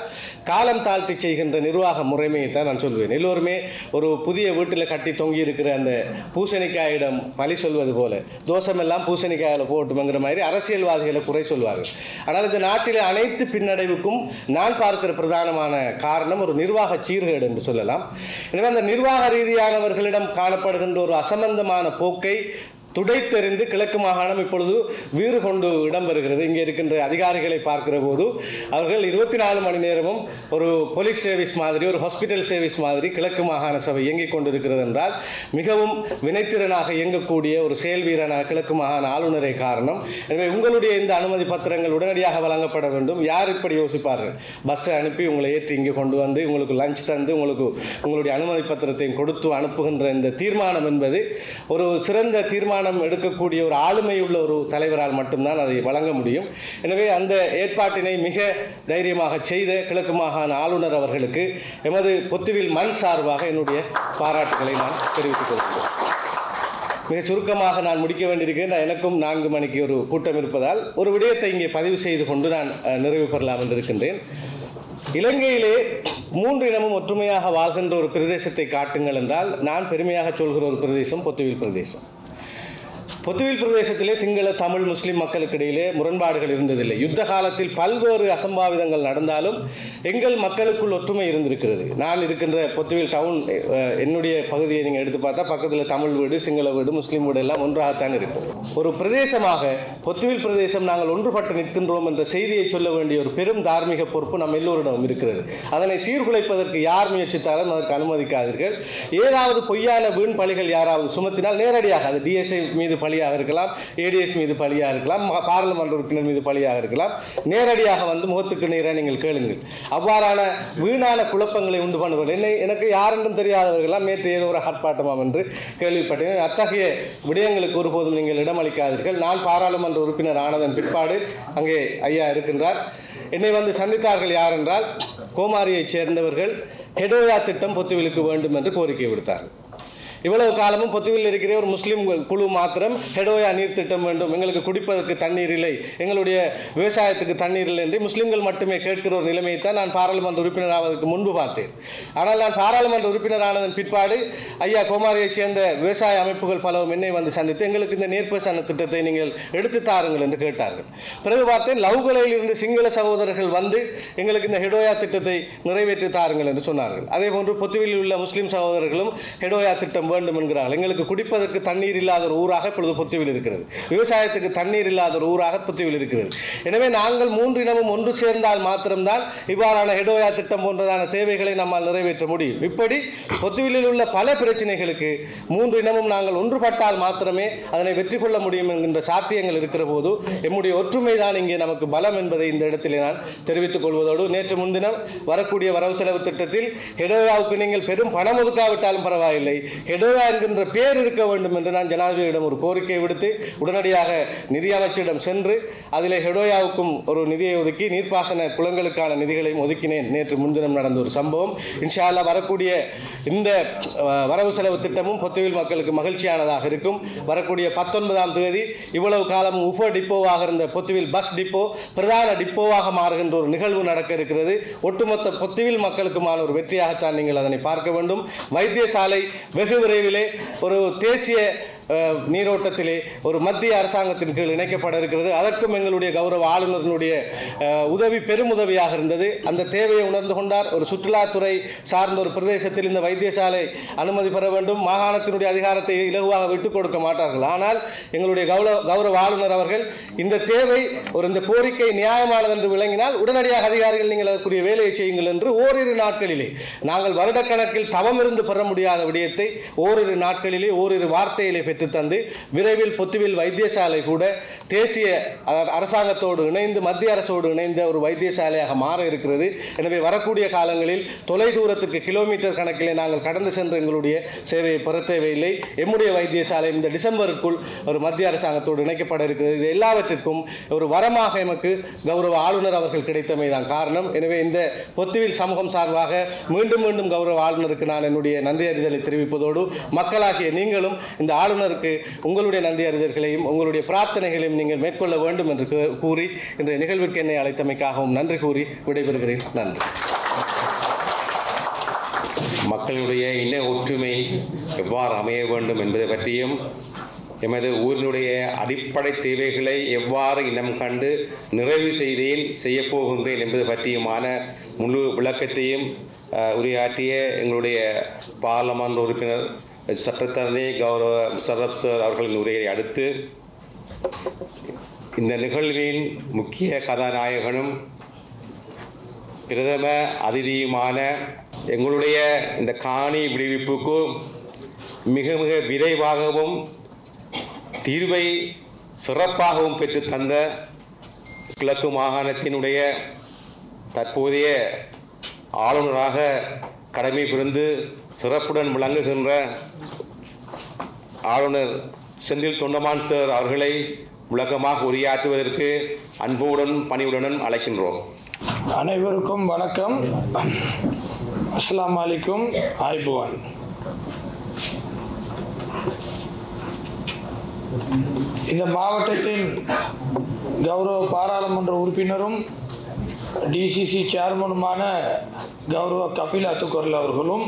காலம் தாழ்த்தி செய்கின்ற நிர்வாக முறைமையை தான் நான் சொல்வேன். எல்லோருமே ஒரு புதிய வீட்டில் கட்டி தொங்கி இருக்கிற அந்த பூசணிக்காயிடம் பழி சொல்வது போல தோஷமெல்லாம் பூசணிக்காயில் போட்டுமங்கிற மாதிரி அரசியல்வாதிகளை குறை சொல்வார்கள். ஆனால் இந்த நாட்டில் அனைத்து பின்னடைவுக்கும் நான் பார்க்கிற பிரதானமான காரணம் ஒரு நிர்வாக சீர்கேடு என்று சொல்லலாம். எனவே அந்த நிர்வாக ரீதியானவர்களிடம் காணப்படுகின்ற ஒரு அசம்பந்தமான போக்கை துடைத்தெறிந்து கிழக்கு மாகாணம் இப்பொழுது வீறு கொண்டு இடம்பெறுகிறது. இங்கே இருக்கின்ற அதிகாரிகளை பார்க்கிற போது அவர்கள் 24 மணி நேரமும் ஒரு போலீஸ் சர்வீஸ் மாதிரி, ஒரு ஹாஸ்பிட்டல் சர்வீஸ் மாதிரி கிழக்கு மாகாண சபை இயங்கிக் கொண்டிருக்கிறது என்றால், மிகவும் வினைத்திறனாக இயங்கக்கூடிய ஒரு செயல் வீரனாக கிழக்கு மாகாண ஆளுநரை காரணம். எனவே உங்களுடைய இந்த அனுமதி பத்திரங்கள் உடனடியாக வழங்கப்பட வேண்டும். யார் இப்படி யோசிப்பார்கள்? பஸ்ஸை அனுப்பி உங்களை ஏற்றி இங்கே கொண்டு வந்து உங்களுக்கு லஞ்ச் தந்து உங்களுக்கு உங்களுடைய அனுமதி பத்திரத்தையும் கொடுத்து அனுப்புகின்ற இந்த தீர்மானம் என்பது ஒரு சிறந்த தீர்மானம் எடுக்கக்கூடிய ஒரு ஆளுமையுள்ள ஒரு தலைவரால் மட்டும்தான் அதை வழங்க முடியும். எனவே அந்த ஏற்பாட்டினை மிக தைரியமாக செய்த கிழக்கு மாகாண ஆளுநர் அவர்களுக்கு எமது பொத்துவில் மண் சார்பாக என்னுடைய பாராட்டுகளை நான் தெரிவித்துக் கொள்கிறேன். மிக சுருக்கமாக நான் முடிக்க வேண்டியிருக்கிறேன். எனக்கும் 4 மணிக்கு ஒரு கூட்டம் இருப்பதால் ஒரு விடயத்தை இங்கே பதிவு செய்து கொண்டு நான் நிறைவு பெறலாம் என்று இருக்கின்றேன். இலங்கையிலே 3 இனமும் ஒற்றுமையாக வாழ்கின்ற ஒரு பிரதேசத்தை காட்டுங்கள் என்றால் நான் பெருமையாக சொல்கிற ஒரு பிரதேசம் பொத்துவில் பிரதேசம். பொத்துவில் பிரதேசத்திலே சிங்கள, தமிழ், முஸ்லீம் மக்களுக்கிடையிலே முரண்பாடுகள் இருந்ததில்லை. யுத்த காலத்தில் பல்வேறு அசம்பாவிதங்கள் நடந்தாலும் எங்கள் மக்களுக்குள் ஒற்றுமை இருந்திருக்கிறது. நான் இருக்கின்ற பொத்துவில் டவுன், என்னுடைய பகுதியை நீங்கள் எடுத்து பார்த்தா பக்கத்தில் தமிழ் வீடு, சிங்கள வீடு, முஸ்லீம் வீடு எல்லாம் ஒன்றாகத்தான் இருக்கும். ஒரு பிரதேசமாக பொத்துவில் பிரதேசம் நாங்கள் ஒன்றுபட்டு நிற்கின்றோம் என்ற செய்தியை சொல்ல வேண்டிய ஒரு பெரும் தார்மீக பொறுப்பு நம் எல்லோரிடமும் இருக்கிறது. அதனை சீர்குலைப்பதற்கு யார் முயற்சித்தாலும் அதற்கு அனுமதிக்காதீர்கள். ஏதாவது பொய்யான வீண் பழிகள் யாராவது சுமத்தினால் நேரடியாக அது டிஎஸ்ஐ மீது பழி இருக்கலாம், ஏடிஎஸ் மீது பலியாக இருக்கலாம், பாராளுமன்ற உறுப்பினர் மீது பலியாக இருக்கலாம். நேரடியாக வந்து முகத்துக்கு நேராக நீங்கள் கேளுங்கள். அவ்வாறான வீணான குழப்பங்களை உண்டு பண்ணுவது எனக்கு யாரென்றும் தெரியாதவர்களாம் நேற்று ஏதோ ஒரு ஆர்ப்பாட்டமாம் என்று கேள்விப்பட்டேன். அத்தகைய விடயங்களுக்கு ஒருபோதும் நீங்கள் இடமளிக்காதீர்கள். நான் பாராளுமன்ற உறுப்பினர் ஆனதன் பிற்பாடு அங்கே ஐயா இருக்கின்றார். என்னை வந்து சந்தித்தார்கள் யார் என்றால், கோமாரியைச் சேர்ந்தவர்கள் ஹெடோயா திட்டம் பொத்துவிலுக்கு வேண்டும் என்று கோரிக்கை விடுத்தார்கள். இவ்வளவு காலமும் பொத்துவில் இருக்கிற ஒரு முஸ்லீம் குழு மாத்திரம் ஹெடோயா நீர் திட்டம் வேண்டும், எங்களுக்கு குடிப்பதற்கு தண்ணீர் இல்லை, எங்களுடைய விவசாயத்துக்கு தண்ணீர் இல்லை என்று முஸ்லீம்கள் மட்டுமே கேட்கிற ஒரு நிலைமையை தான் நான் பாராளுமன்ற உறுப்பினராவதற்கு முன்பு பார்த்தேன். ஆனால் நான் பாராளுமன்ற உறுப்பினரானதன் பிற்பாடு ஐயா கோமாரியைச் சேர்ந்த விவசாய அமைப்புகள் பலவும் என்னை வந்து சந்தித்து எங்களுக்கு இந்த நீர்ப்பாசன திட்டத்தை நீங்கள் எடுத்து தாருங்கள் என்று கேட்டார்கள். பிறகு பார்த்தேன் லவ்கலையில் இருந்து சிங்கள சகோதரர்கள் வந்து எங்களுக்கு இந்த ஹெடோயா திட்டத்தை நிறைவேற்றி தாருங்கள் என்று சொன்னார்கள். அதே போன்று பொத்துவில் உள்ள முஸ்லீம் சகோதரர்களும் ஹெடோயா திட்டம் வேண்டும் என்கிறார்கள். எங்களுக்கு குடிப்பதற்கு தண்ணீர் இல்லாத ஒரு ஊராக இப்பொழுது பொத்துவில் இருக்கிறது, விவசாயத்துக்கு தண்ணீர் இல்லாத ஒரு ஊராக பொத்துவில் இருக்கிறது. எனவே நாங்கள் 3 இனமும் ஒன்று சேர்ந்தால் மாத்திரம்தான் இவ்வாறான ஹெடோயா திட்டம் போன்றதான தேவைகளை நம்மால் நிறைவேற்ற முடியும். இப்படி பொத்துவிலில் உள்ள பல பிரச்சனைகளுக்கு 3 இனமும் நாங்கள் ஒன்றுபட்டால் மாத்திரமே அதனை வெற்றி கொள்ள முடியும் என்கின்ற சாத்தியங்கள் இருக்கிற போது எம்முடைய ஒற்றுமை தான் இங்கே நமக்கு பலம் என்பதை இந்த இடத்திலே நான் தெரிவித்துக் கொள்வதோடு, நேற்று முன்தினம் வரக்கூடிய வரவு செலவு திட்டத்தில் ஹெடோயாவுக்கு நீங்கள் பெரும் பணம் ஒதுக்காவிட்டாலும் பரவாயில்லை, ஹெடோயா என்கின்ற பேர் இருக்க வேண்டும் என்று நான் ஜனாதிபதியிடம் ஒரு கோரிக்கை விடுத்து உடனடியாக நிதி அமைச்சரிடம் சென்று அதில் ஹெடோயாவுக்கும் ஒரு நிதியை ஒதுக்கி நீர்ப்பாசன குளங்களுக்கான நிதிகளையும் ஒதுக்கினேன். நேற்று முன்தினம் நடந்த ஒரு சம்பவம். இன்ஷா அல்லாஹ் வரக்கூடிய இந்த வரவு செலவு திட்டமும் பொத்துவில் மக்களுக்கு மகிழ்ச்சியானதாக இருக்கும். வரக்கூடிய 19ஆம் தேதி இவ்வளவு காலம் உப டிப்போவாக இருந்த பொத்துவில் பஸ் டிப்போ பிரதான டிப்போவாக மாறுகின்ற ஒரு நிகழ்வு நடக்க இருக்கிறது. ஒட்டுமொத்த பொத்துவில் மக்களுக்குமான ஒரு வெற்றியாகத்தான் நீங்கள் அதனை பார்க்க வேண்டும். வைத்தியசாலை வெகு விரைவிலே ஒரு தேசிய நீரோட்டத்திலே ஒரு மத்திய அரசாங்கத்தின் கீழ் இணைக்கப்பட இருக்கிறது. அதற்கும் எங்களுடைய கௌரவ ஆளுநருடைய உதவி பெருமுதவியாக இருந்தது. அந்த தேவையை உணர்ந்து கொண்டார். ஒரு சுற்றுலாத்துறை சார்ந்த ஒரு பிரதேசத்தில் இந்த வைத்தியசாலை அனுமதி பெற வேண்டும். மாகாணத்தினுடைய அதிகாரத்தை இலகுவாக விட்டுக் கொடுக்க மாட்டார்கள். ஆனால் எங்களுடைய கௌரவ ஆளுநர் அவர்கள் இந்த தேவை ஒரு இந்த கோரிக்கை நியாயமானது என்று விளங்கினால் உடனடியாக அதிகாரிகள் நீங்கள் அதற்குரிய வேலையை செய்யுங்கள் என்று ஓரிரு நாட்களிலே, நாங்கள் வருடக்கணக்கில் தவம் இருந்து பெற முடியாத விடயத்தை ஓரிரு நாட்களிலே ஓரிரு வார்த்தையிலே தந்து விரைவில் பொத்துவில் வைத்தியசாலை கூட தேசிய அரசாங்கத்தோடு இணைந்து மத்திய அரசோடு இணைந்த ஒரு வைத்தியசாலையாக மாற இருக்கிறது. எனவே வரக்கூடிய காலங்களில் தொலைதூரத்துக்கு கிலோமீட்டர் கணக்கிலே நாங்கள் கடந்து சென்று எங்களுடைய சேவையை பெற தேவையில்லை. எம்முடைய வைத்தியசாலை இந்த டிசம்பருக்குள் ஒரு மத்திய அரசாங்கத்தோடு இணைக்கப்பட இருக்கிறது. இது எல்லாவற்றிற்கும் ஒரு வரமாக எமக்கு கௌரவ ஆளுநர் அவர்கள் கிடைத்தமைதான் காரணம். எனவே இந்த பொத்துவில் சமூகம் சார்பாக மீண்டும் மீண்டும் கௌரவ ஆளுநருக்கு நான் என்னுடைய நன்றி அறிதலை தெரிவிப்பதோடு மக்களாகிய நீங்களும் இந்த ஆளுநருக்கு உங்களுடைய நன்றி அறிதல்களையும் உங்களுடைய பிரார்த்தனைகளையும் நீங்கள் மேற்கொள்ள வேண்டும் என்று கூறி இன்றைய நிகழ்வுக்கு என்னை அழைத்தமைக்காகவும் நன்றி கூறி விடைபெறுகிறேன். நன்றி. மக்களுடைய இன ஒற்றுமை எவ்வாறு அமைய வேண்டும் என்பதை பற்றியும் எமது ஊரினுடைய அடிப்படை தேவைகளை எவ்வாறு இனம் கண்டு நிறைவு செய்தேன் செய்யப்போகின்றேன் என்பது பற்றியுமான முழு விளக்கத்தையும் உரையாற்றிய எங்களுடைய பாராளுமன்ற உறுப்பினர் சட்டத்தரணி கௌரவ சரப் சார் அவர்களின் உரையை அடுத்து இந்த நிகழ்வின் முக்கிய கதாநாயகனும் பிரதம அதிதியுமான எங்களுடைய இந்த காணி விடுவிப்புக்கு மிக மிக விரைவாகவும் தீர்வை சிறப்பாகவும் பெற்று தந்த கிழக்கு மாகாணத்தினுடைய தற்போதைய ஆளுநராக கடமை புரிந்து சிறப்புடன் விளங்குகின்ற ஆளுநர் செந்தில் தொண்டமான் சார் அவர்களை விளக்கமாக உரையாற்றுவதற்கு அன்புடன் பணிவுடனும் அழைக்கின்றோம். அனைவருக்கும் வணக்கம். அஸ்ஸலாமு அலைக்கும். ஆய்புவான் இந்த மாவட்டத்தின் கௌரவ பாராளுமன்ற உறுப்பினரும் டிசிசி சேர்மனுமான கௌரவ கபில் அத்துக்குரல் அவர்களும்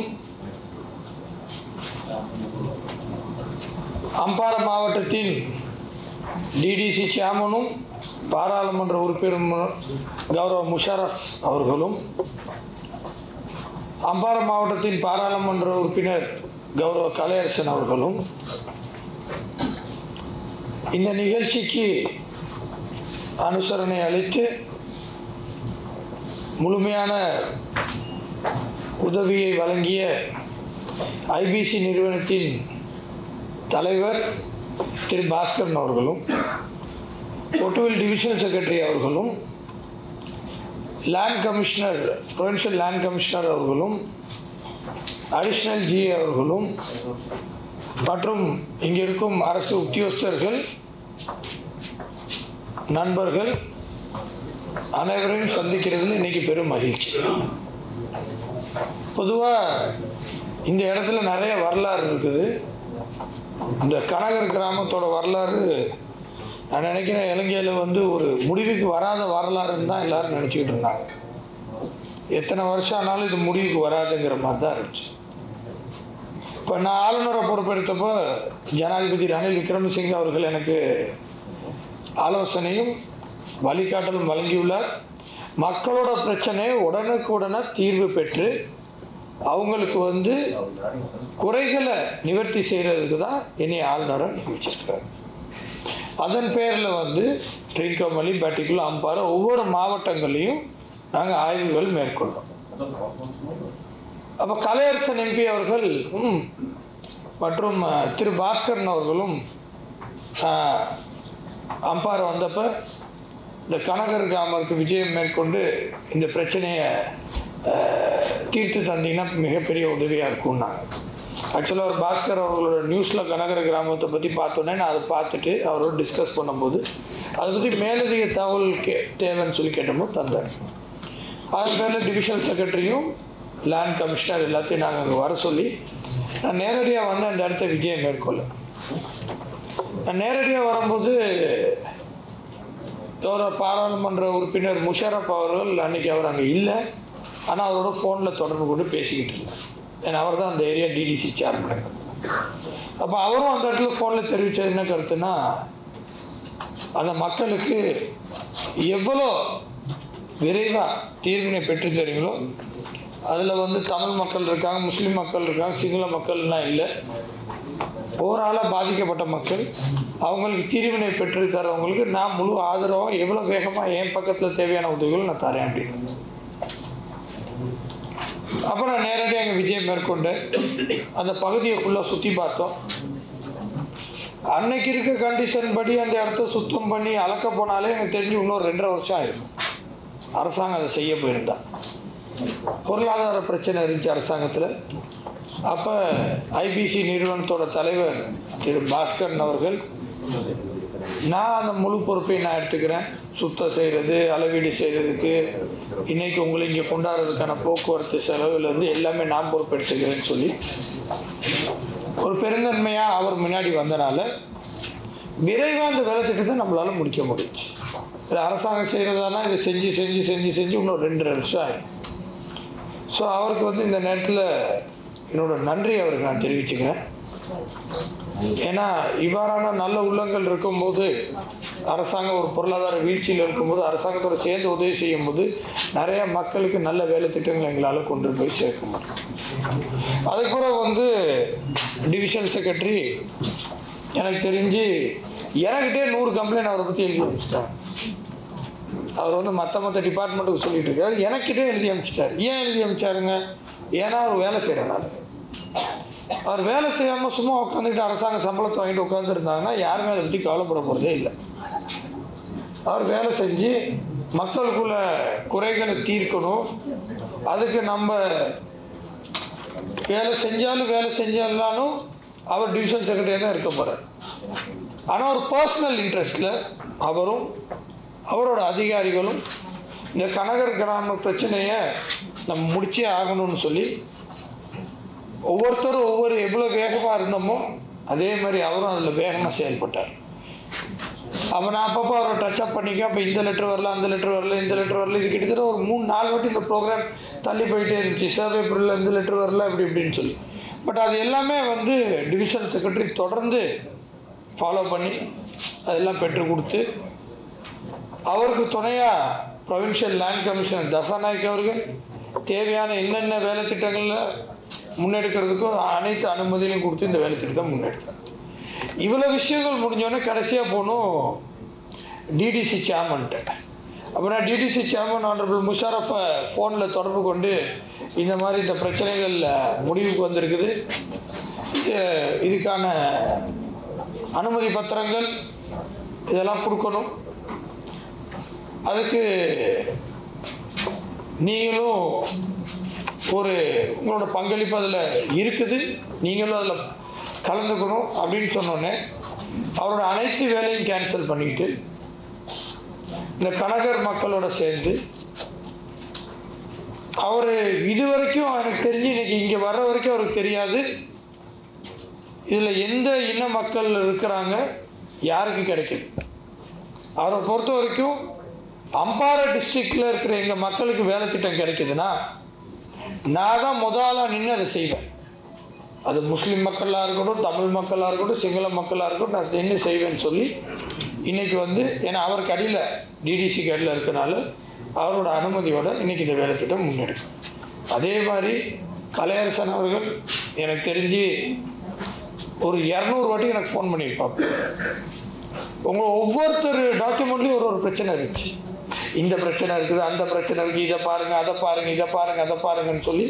அம்பார மாவட்டத்தின் டிடிசி சேர்மனும் பாராளுமன்ற உறுப்பினர் கௌரவ முஷரஃப் அவர்களும் அம்பார மாவட்டத்தின் பாராளுமன்ற உறுப்பினர் கௌரவ கலையரசன் அவர்களும் இந்த நிகழ்ச்சிக்கு அனுசரணை அளித்து முழுமையான உதவியை வழங்கிய ஐபிசி நிறுவனத்தின் தலைவர் திரு பாஸ்கரன் அவர்களும் பொத்துவில் டிவிஷனல் செக்ரட்டரி அவர்களும் land commissioner provincial land commissioner அவர்களும் அடிஷ்னல் ஜிஏ அவர்களும் மற்றும் இங்கிருக்கும் அரசு உத்தியோகஸ்தர்கள் நண்பர்கள் அனைவரையும் சந்திக்கிறது இன்னைக்கு பெரும் மகிழ்ச்சி. பொதுவாக இந்த இடத்துல நிறைய வரலாறு இருக்குது. இந்த கனகர் கிராமத்தோட வரலாறு நான் நினைக்கிறேன் இலங்கையில் ஒரு முடிவுக்கு வராத வரலாறுன்னு தான் எல்லோரும் நினச்சிக்கிட்டு இருந்தாங்க. எத்தனை வருஷம் ஆனாலும் இது முடிவுக்கு வராதுங்கிற மாதிரி தான் இருந்துச்சு. இப்போ நான் ஆளுநரை பொறுப்பெடுத்தப்போ ஜனாதிபதி ரணில் விக்ரமசிங்க அவர்கள் எனக்கு ஆலோசனையும் வழிகாட்டலும் வழங்கியுள்ளார். மக்களோட பிரச்சனை உடனுக்குடனே தீர்வு பெற்று அவங்களுக்கு குறைகளை நிவர்த்தி செய்கிறதுக்கு தான் என்னை ஆளுநரை நியமிச்சிருக்கிறார். அதன் பேரில் ட்ரிங்கோமலி பேட்டிக்குள்ள அம்பாறை ஒவ்வொரு மாவட்டங்களையும் நாங்கள் ஆய்வுகள் மேற்கொள்வோம். அப்போ கலையரசன் எம்பி அவர்கள் மற்றும் திரு பாஸ்கரன் அவர்களும் அம்பாறை வந்தப்போ இந்த கனகர் கிராமருக்கு விஜயம் மேற்கொண்டு இந்த பிரச்சனையை தீர்த்து தந்தீங்கன்னா மிகப்பெரிய உதவியாக இருக்கும்னாங்க. ஆக்சுவலாக ஒரு பாஸ்கர் அவர்களோட நியூஸில் கனகர் கிராமத்தை பற்றி பார்த்தோன்னே நான் அதை பார்த்துட்டு அவரோட டிஸ்கஸ் பண்ணும்போது அதை பற்றி மேலதிக தகவல் தேவைன்னு சொல்லி கேட்டபோது தந்தேன். அது பேரில் டிவிஷனல் செக்ரட்டரியும் லேண்ட் கமிஷனர் எல்லாத்தையும் நாங்கள் அங்கே வர சொல்லி நான் நேரடியாக அந்த இடத்த விஜயம் மேற்கொள்ள நான் நேரடியாக வரும்போது கௌரவ பாராளுமன்ற உறுப்பினர் முஷரப் அவர்கள் அன்றைக்கி அவர் அங்கே இல்லை. ஆனால் அவரோட ஃபோனில் தொடர்பு கொண்டு பேசிக்கிட்டு இருந்தேன். ஏன்னா அவர் தான் அந்த ஏரியா டிடிசி சேர்மன். அப்போ அவரும் அந்த இடத்துல ஃபோனில் தெரிவித்தது என்ன கருத்துன்னா, அந்த மக்களுக்கு எவ்வளோ விரைவாக தீர்வினை பெற்று தரீங்களோ அதில் தமிழ் மக்கள் இருக்காங்க, முஸ்லீம் மக்கள் இருக்காங்க, சிங்கள மக்கள்லாம் இல்லை, ஓராளாக பாதிக்கப்பட்ட மக்கள், அவங்களுக்கு தீர்வினை பெற்று தரவங்களுக்கு நான் முழு ஆதரவாக எவ்வளோ வேகமாக என் பக்கத்தில் தேவையான உதவிகள் நான் தரேன் அப்படின்னு. அப்புறம் நான் நேரடியாக எங்கள் விஜயம் மேற்கொண்டு அந்த பகுதியை ஃபுல்லாக சுற்றி பார்த்தோம். அன்னைக்கு இருக்க கண்டிஷன் படி அந்த இடத்த சுத்தம் பண்ணி அளக்க போனாலே எனக்கு தெரிஞ்சு இன்னொரு 2.5 வருஷம் ஆயிடும். அரசாங்கம் அதை செய்ய போயிருந்தா பொருளாதார பிரச்சனை இருந்துச்சு அரசாங்கத்தில். அப்போ ஐபிசி நிறுவனத்தோட தலைவர் திரு பாஸ்கரன் அவர்கள், நான் அந்த முழு பொறுப்பை நான் எடுத்துக்கிறேன், சுத்தம் செய்கிறது, அளவீடு செய்கிறதுக்கு, இன்றைக்கி உங்களை இங்கே கொண்டாடுறதுக்கான போக்குவரத்து செலவுலேருந்து எல்லாமே நான் பொறுப்பெடுத்துக்கிறேன்னு சொல்லி ஒரு பெருந்தன்மையாக அவர் முன்னாடி வந்தனால விரைவாக அந்த வேலை திட்டத்தை நம்மளால் முடிக்க முடியுச்சு. இல்லை அரசாங்கம் செய்கிறதானா இதை செஞ்சு செஞ்சு செஞ்சு செஞ்சு இன்னும் 2.5 வருஷம் ஆகிடும். ஸோ அவருக்கு இந்த நேரத்தில் என்னோடய நன்றி அவருக்கு நான் தெரிவிச்சுக்கிறேன். ஏன்னா இவ்வாறான நல்ல உள்ளங்கள் இருக்கும்போது, அரசாங்கம் ஒரு பொருளாதார வீழ்ச்சியில் இருக்கும்போது அரசாங்கத்தோடு சேர்ந்து உதவி செய்யும்போது நிறையா மக்களுக்கு நல்ல வேலை திட்டங்கள் எங்களால் கொண்டு போய் சேர்க்க முடியும். அதுக்குற டிவிஷன் செக்ரட்டரி எனக்கு தெரிஞ்சு எனக்கிட்டே 100 கம்ப்ளைண்ட் அவரை பற்றி எழுதி அனுப்பிச்சிட்டாங்க. அவர் மற்ற டிபார்ட்மெண்ட்டுக்கு சொல்லிட்டு இருக்காரு, எனக்கிட்டே எழுதி அனுப்பிச்சிட்டார். ஏன் எழுதி அனுப்பிச்சாருங்க? ஏன்னா அவர் வேலை செய்கிறனால. அவர் வேலை செய்யாமல் சும்மா உட்காந்துட்டு அரசாங்கம் சம்பளத்தை வாங்கிட்டு உட்காந்துருந்தாங்கன்னா யாருமே அதை பற்றி கவலைப்பட போகிறதே இல்லை. அவர் வேலை செஞ்சு மக்களுக்குள்ள குறைகளை தீர்க்கணும். அதுக்கு நம்ம வேலை செஞ்சாலும் அவர் டிவிஷன் செக்ரட்டரியாக தான் இருக்க போகிறார். ஆனால் ஒரு பர்சனல் இன்ட்ரெஸ்டில் அவரும் அவரோட அதிகாரிகளும் இந்த கனகர் கிராம பிரச்சனையை நம்ம முடிச்சே ஆகணும்னு சொல்லி ஒவ்வொருத்தரும் ஒவ்வொரு எவ்வளோ வேகமாக இருந்தோமோ அதே மாதிரி அவரும் அதில் வேகமாக செயல்பட்டார். அப்போ நான் அப்பப்போ அவரை டச்சப் பண்ணிக்க, அப்போ இந்த லெட்டர் வரல, அந்த லெட்டர் வரல, இந்த லெட்டர் வரல, இது கிட்டத்தட்ட ஒரு 3-4 வாட்டி இந்த ப்ரோக்ராம் தள்ளி போயிட்டே இருந்துச்சு. சர்வே பில்ல இந்த லெட்டர் வரல, அப்படி இப்படின்னு சொல்லி. பட் அது எல்லாமே டிவிஷன் செக்ரட்டரி தொடர்ந்து ஃபாலோ பண்ணி அதெல்லாம் பெற்று கொடுத்து, அவருக்கு துணையாக ப்ரொவின்ஷியல் லேண்ட் கமிஷனர் தசாநாயக் அவர்கள் தேவையான என்னென்ன வேலை திட்டங்களில் முன்னெடுக்கிறதுக்கும் அனைத்து அனுமதியும் கொடுத்து இந்த வேலை திட்டம் முன்னெடுத்தார். இவ்வளோ விஷயங்கள் முடிஞ்சோடனே கடைசியாக போகணும் டிடிசி சேர்மன்ட்டு. அப்புறம் டிடிசி சேர்மன் ஆனரபிள் முஷாரஃபை ஃபோனில் தொடர்பு கொண்டு இந்த மாதிரி இந்த பிரச்சனைகள் முடிவுக்கு வந்திருக்குது, இதுக்கான அனுமதி பத்திரங்கள் இதெல்லாம் கொடுக்கணும், அதுக்கு நீங்களும் ஒரு உங்களோட பங்களிப்பு அதில் இருக்குது, நீங்களும் அதில் கலந்துக்கணும் அப்படின்னு சொன்னோன்னே அவரோட அனைத்து வேலையும் கேன்சல் பண்ணிக்கிட்டு இந்த கனகர் மக்களோட சேர்ந்து அவர் இதுவரைக்கும் எனக்கு தெரிஞ்சு இன்றைக்கி இங்கே வர்ற வரைக்கும் அவருக்கு தெரியாது இதில் எந்த இன மக்கள் இருக்கிறாங்க யாருக்கு கிடைக்குது. அவரை பொறுத்த வரைக்கும் அம்பாறை டிஸ்ட்ரிக்டில் இருக்கிற எங்கள் மக்களுக்கு வேலை திட்டம் கிடைக்குதுன்னா நான் தான் முதலாக நின்று அதை செய்வேன். அது முஸ்லீம் மக்களாக இருக்கட்டும், தமிழ் மக்களாக இருக்கட்டும், சிங்கள மக்களாக இருக்கட்டும், நான் நின்று செய்வேன்னு சொல்லி இன்றைக்கி ஏன்னா அவருக்கு அடியில் டிடிசிக்கு அடியில் இருக்கனால அவரோட அனுமதியோடு இன்றைக்கி இந்த வேலை திட்டம் முன்னெடுக்கும். அதே மாதிரி கலையரசன் அவர்கள் எனக்கு தெரிஞ்சு ஒரு 200 வாட்டி எனக்கு ஃபோன் பண்ணியிருப்பாங்க. உங்கள் ஒவ்வொருத்தர் டாக்குமெண்ட்லேயும் ஒரு ஒரு பிரச்சனை இருந்துச்சு, இந்த பிரச்சனை இருக்குது, அந்த பிரச்சனை இருக்குது, இதை பாருங்கள், அதை பாருங்கள், இதை பாருங்கள், அதை பாருங்கன்னு சொல்லி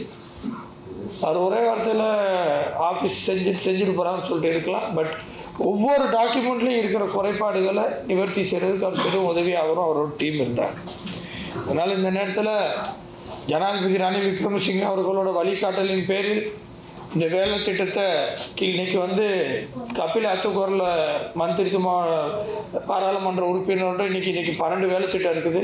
அது ஒரே வாரத்தில் ஆஃபீஸ் செஞ்சுட்டு போகிறான்னு சொல்லிட்டு இருக்கலாம். பட் ஒவ்வொரு டாக்குமெண்ட்லேயும் இருக்கிற குறைபாடுகளை நிவர்த்தி செய்கிறதுக்கு அவர் பெரும் உதவியாக அவரும் அவரோட டீம் இருந்தார். அதனால் இந்த நேரத்தில் ஜனாதிபதி ரணில் விக்ரமசிங்க அவர்களோட வழிகாட்டலின் பேரில் இந்த வேலை திட்டத்தை இன்னைக்கு கபில் அத்துக்குரல் மந்திரித்துமா பாராளுமன்ற உறுப்பினரோட இன்னைக்கு 12 வேலை திட்டம் இருக்குது.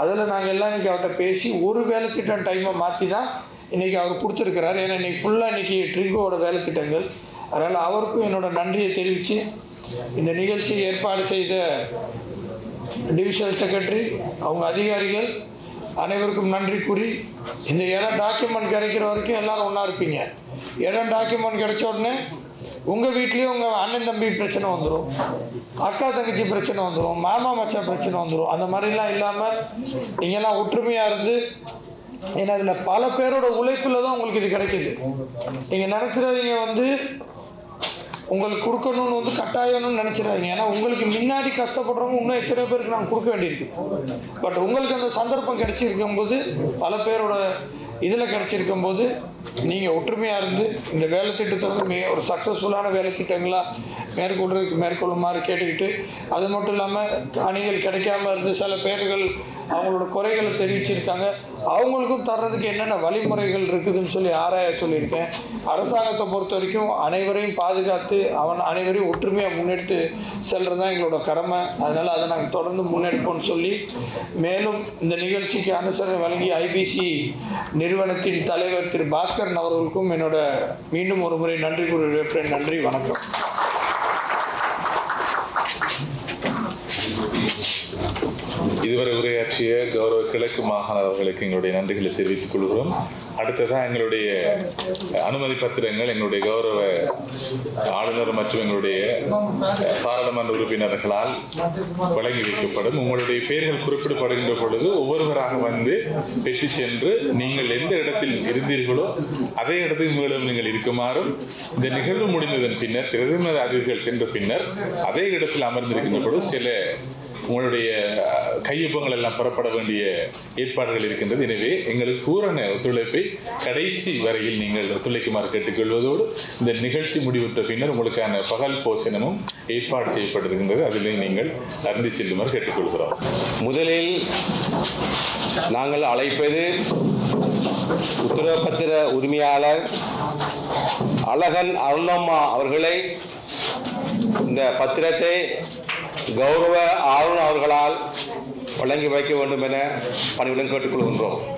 அதில் நாங்கள் எல்லாம் இன்றைக்கி அவர்கிட்ட பேசி ஒரு வேலை திட்டம் டைமை மாற்றி தான் இன்றைக்கி அவர் கொடுத்துருக்கிறார். ஏன்னா இன்றைக்கி ஃபுல்லாக இன்றைக்கி ட்ரிங்கோட வேலை திட்டங்கள். அதனால் அவருக்கும் என்னோடய நன்றியை தெரிவித்து இந்த நிகழ்ச்சியை ஏற்பாடு செய்த டிவிஷனல் செக்ரட்டரி அவங்க அதிகாரிகள் அனைவருக்கும் நன்றி கூறி, இந்த இடம் டாக்குமெண்ட் கிடைக்கிற வரைக்கும் எல்லோரும் ஒன்றா இருப்பீங்க. இடம் டாக்குமெண்ட் கிடைச்ச உடனே உங்கள் வீட்லேயும் உங்கள் அண்ணன் தம்பி பிரச்சனை வந்துடும், அக்கா தங்கச்சி பிரச்சனை வந்துடும், மாமா மச்சா பிரச்சனை வந்துடும். அந்த மாதிரிலாம் இல்லாமல் நீங்கள்லாம் ஒற்றுமையாக இருந்து, ஏன்னா அதில் பல பேரோட உழைப்பில் தான் உங்களுக்கு இது கிடைக்கிது. நீங்கள் நினச்சிடாதீங்க உங்களுக்கு கொடுக்கணும்னு கட்டாயணும்னு நினச்சிடாதீங்க. ஏன்னா உங்களுக்கு முன்னாடி கஷ்டப்படுறவங்க இன்னும் எத்தனை பேருக்கு நாங்கள் கொடுக்க வேண்டியிருக்கு. பட் உங்களுக்கு அந்த சந்தர்ப்பம் கிடைச்சிருக்கும்போது, பல பேரோட இதில் கிடைச்சிருக்கும்போது நீங்கள் ஒற்றுமையாக இருந்து இந்த வேலை திட்டத்தை ஒரு சக்ஸஸ்ஃபுல்லான வேலை திட்டங்களாக மேற்கொள்றதுக்கு மேற்கொள்ளுமாறு கேட்டுக்கிட்டு, அது மட்டும் இல்லாமல் அணிகள் கிடைக்காமல் இருந்து சில பேர்கள் அவங்களோட குறைகளை தெரிவிச்சிருக்காங்க. அவங்களுக்கும் தர்றதுக்கு என்னென்ன வழிமுறைகள் இருக்குதுன்னு சொல்லி ஆராய சொல்லியிருக்கேன். அரசாங்கத்தை பொறுத்த வரைக்கும் அனைவரையும் பாதுகாத்து அனைவரையும் ஒற்றுமையாக முன்னெடுத்து செல்கிறது தான் எங்களோட கடமை. அதனால் அதை நாங்கள் தொடர்ந்து முன்னெடுப்போம்னு சொல்லி, மேலும் இந்த நிகழ்ச்சிக்கு அனுசரணை வழங்கி ஐபிசி நிறுவனத்தின் தலைவர் திரு பாஸ்கரன் அவர்களுக்கும் என்னோட மீண்டும் ஒரு முறை நன்றி கூறுகிறேன். நன்றி, வணக்கம். இதுவரை உரையாற்றிய கௌரவ கிழக்கு மாகாண அவர்களுக்கு எங்களுடைய நன்றிகளை தெரிவித்துக் கொள்கிறோம். அடுத்ததான் எங்களுடைய அனுமதி பத்திரங்கள் எங்களுடைய கௌரவ ஆளுநர் மற்றும் எங்களுடைய பாராளுமன்ற உறுப்பினர்களால் வழங்கி வைக்கப்படும். உங்களுடைய பெயர்கள் குறிப்பிடப்படுகின்ற பொழுது ஒவ்வொருவராக வந்து பெற்று சென்று நீங்கள் எந்த இடத்தில் இருந்தீர்களோ அதே இடத்தில் மேலும் நீங்கள் இருக்குமாறும், இந்த நிகழ்வு முடிந்ததன் பின்னர் பிரதமர் அதிபர்கள் சென்ற பின்னர் அதே இடத்தில் அமர்ந்திருக்கின்ற பொழுது சில உங்களுடைய கையொப்பங்கள் எல்லாம் புறப்பட வேண்டிய ஏற்பாடுகள் இருக்கின்றது. எனவே எங்களுக்கு பூரண ஒத்துழைப்பை கடைசி வரையில் நீங்கள் ஒத்துழைக்குமாறு கேட்டுக்கொள்வதோடு, இந்த நிகழ்ச்சி முடிவுற்ற பின்னர் உங்களுக்கான பகல் போஷணமும் ஏற்பாடு செய்யப்பட்டிருக்கின்றது, அதிலே நீங்கள் அறிந்து செல்லுமாறு கேட்டுக்கொள்கிறோம். முதலில் நாங்கள் அழைப்பது உத்தரபத்திர உரிமையாளர் அழகன் அருணம்மா அவர்களை. இந்த பத்திரத்தை கௌரவ ஆளுநர் அவர்களால் வழங்கி வைக்க வேண்டும் என பணியுடன் கேட்டுக்கொள்கின்றோம்.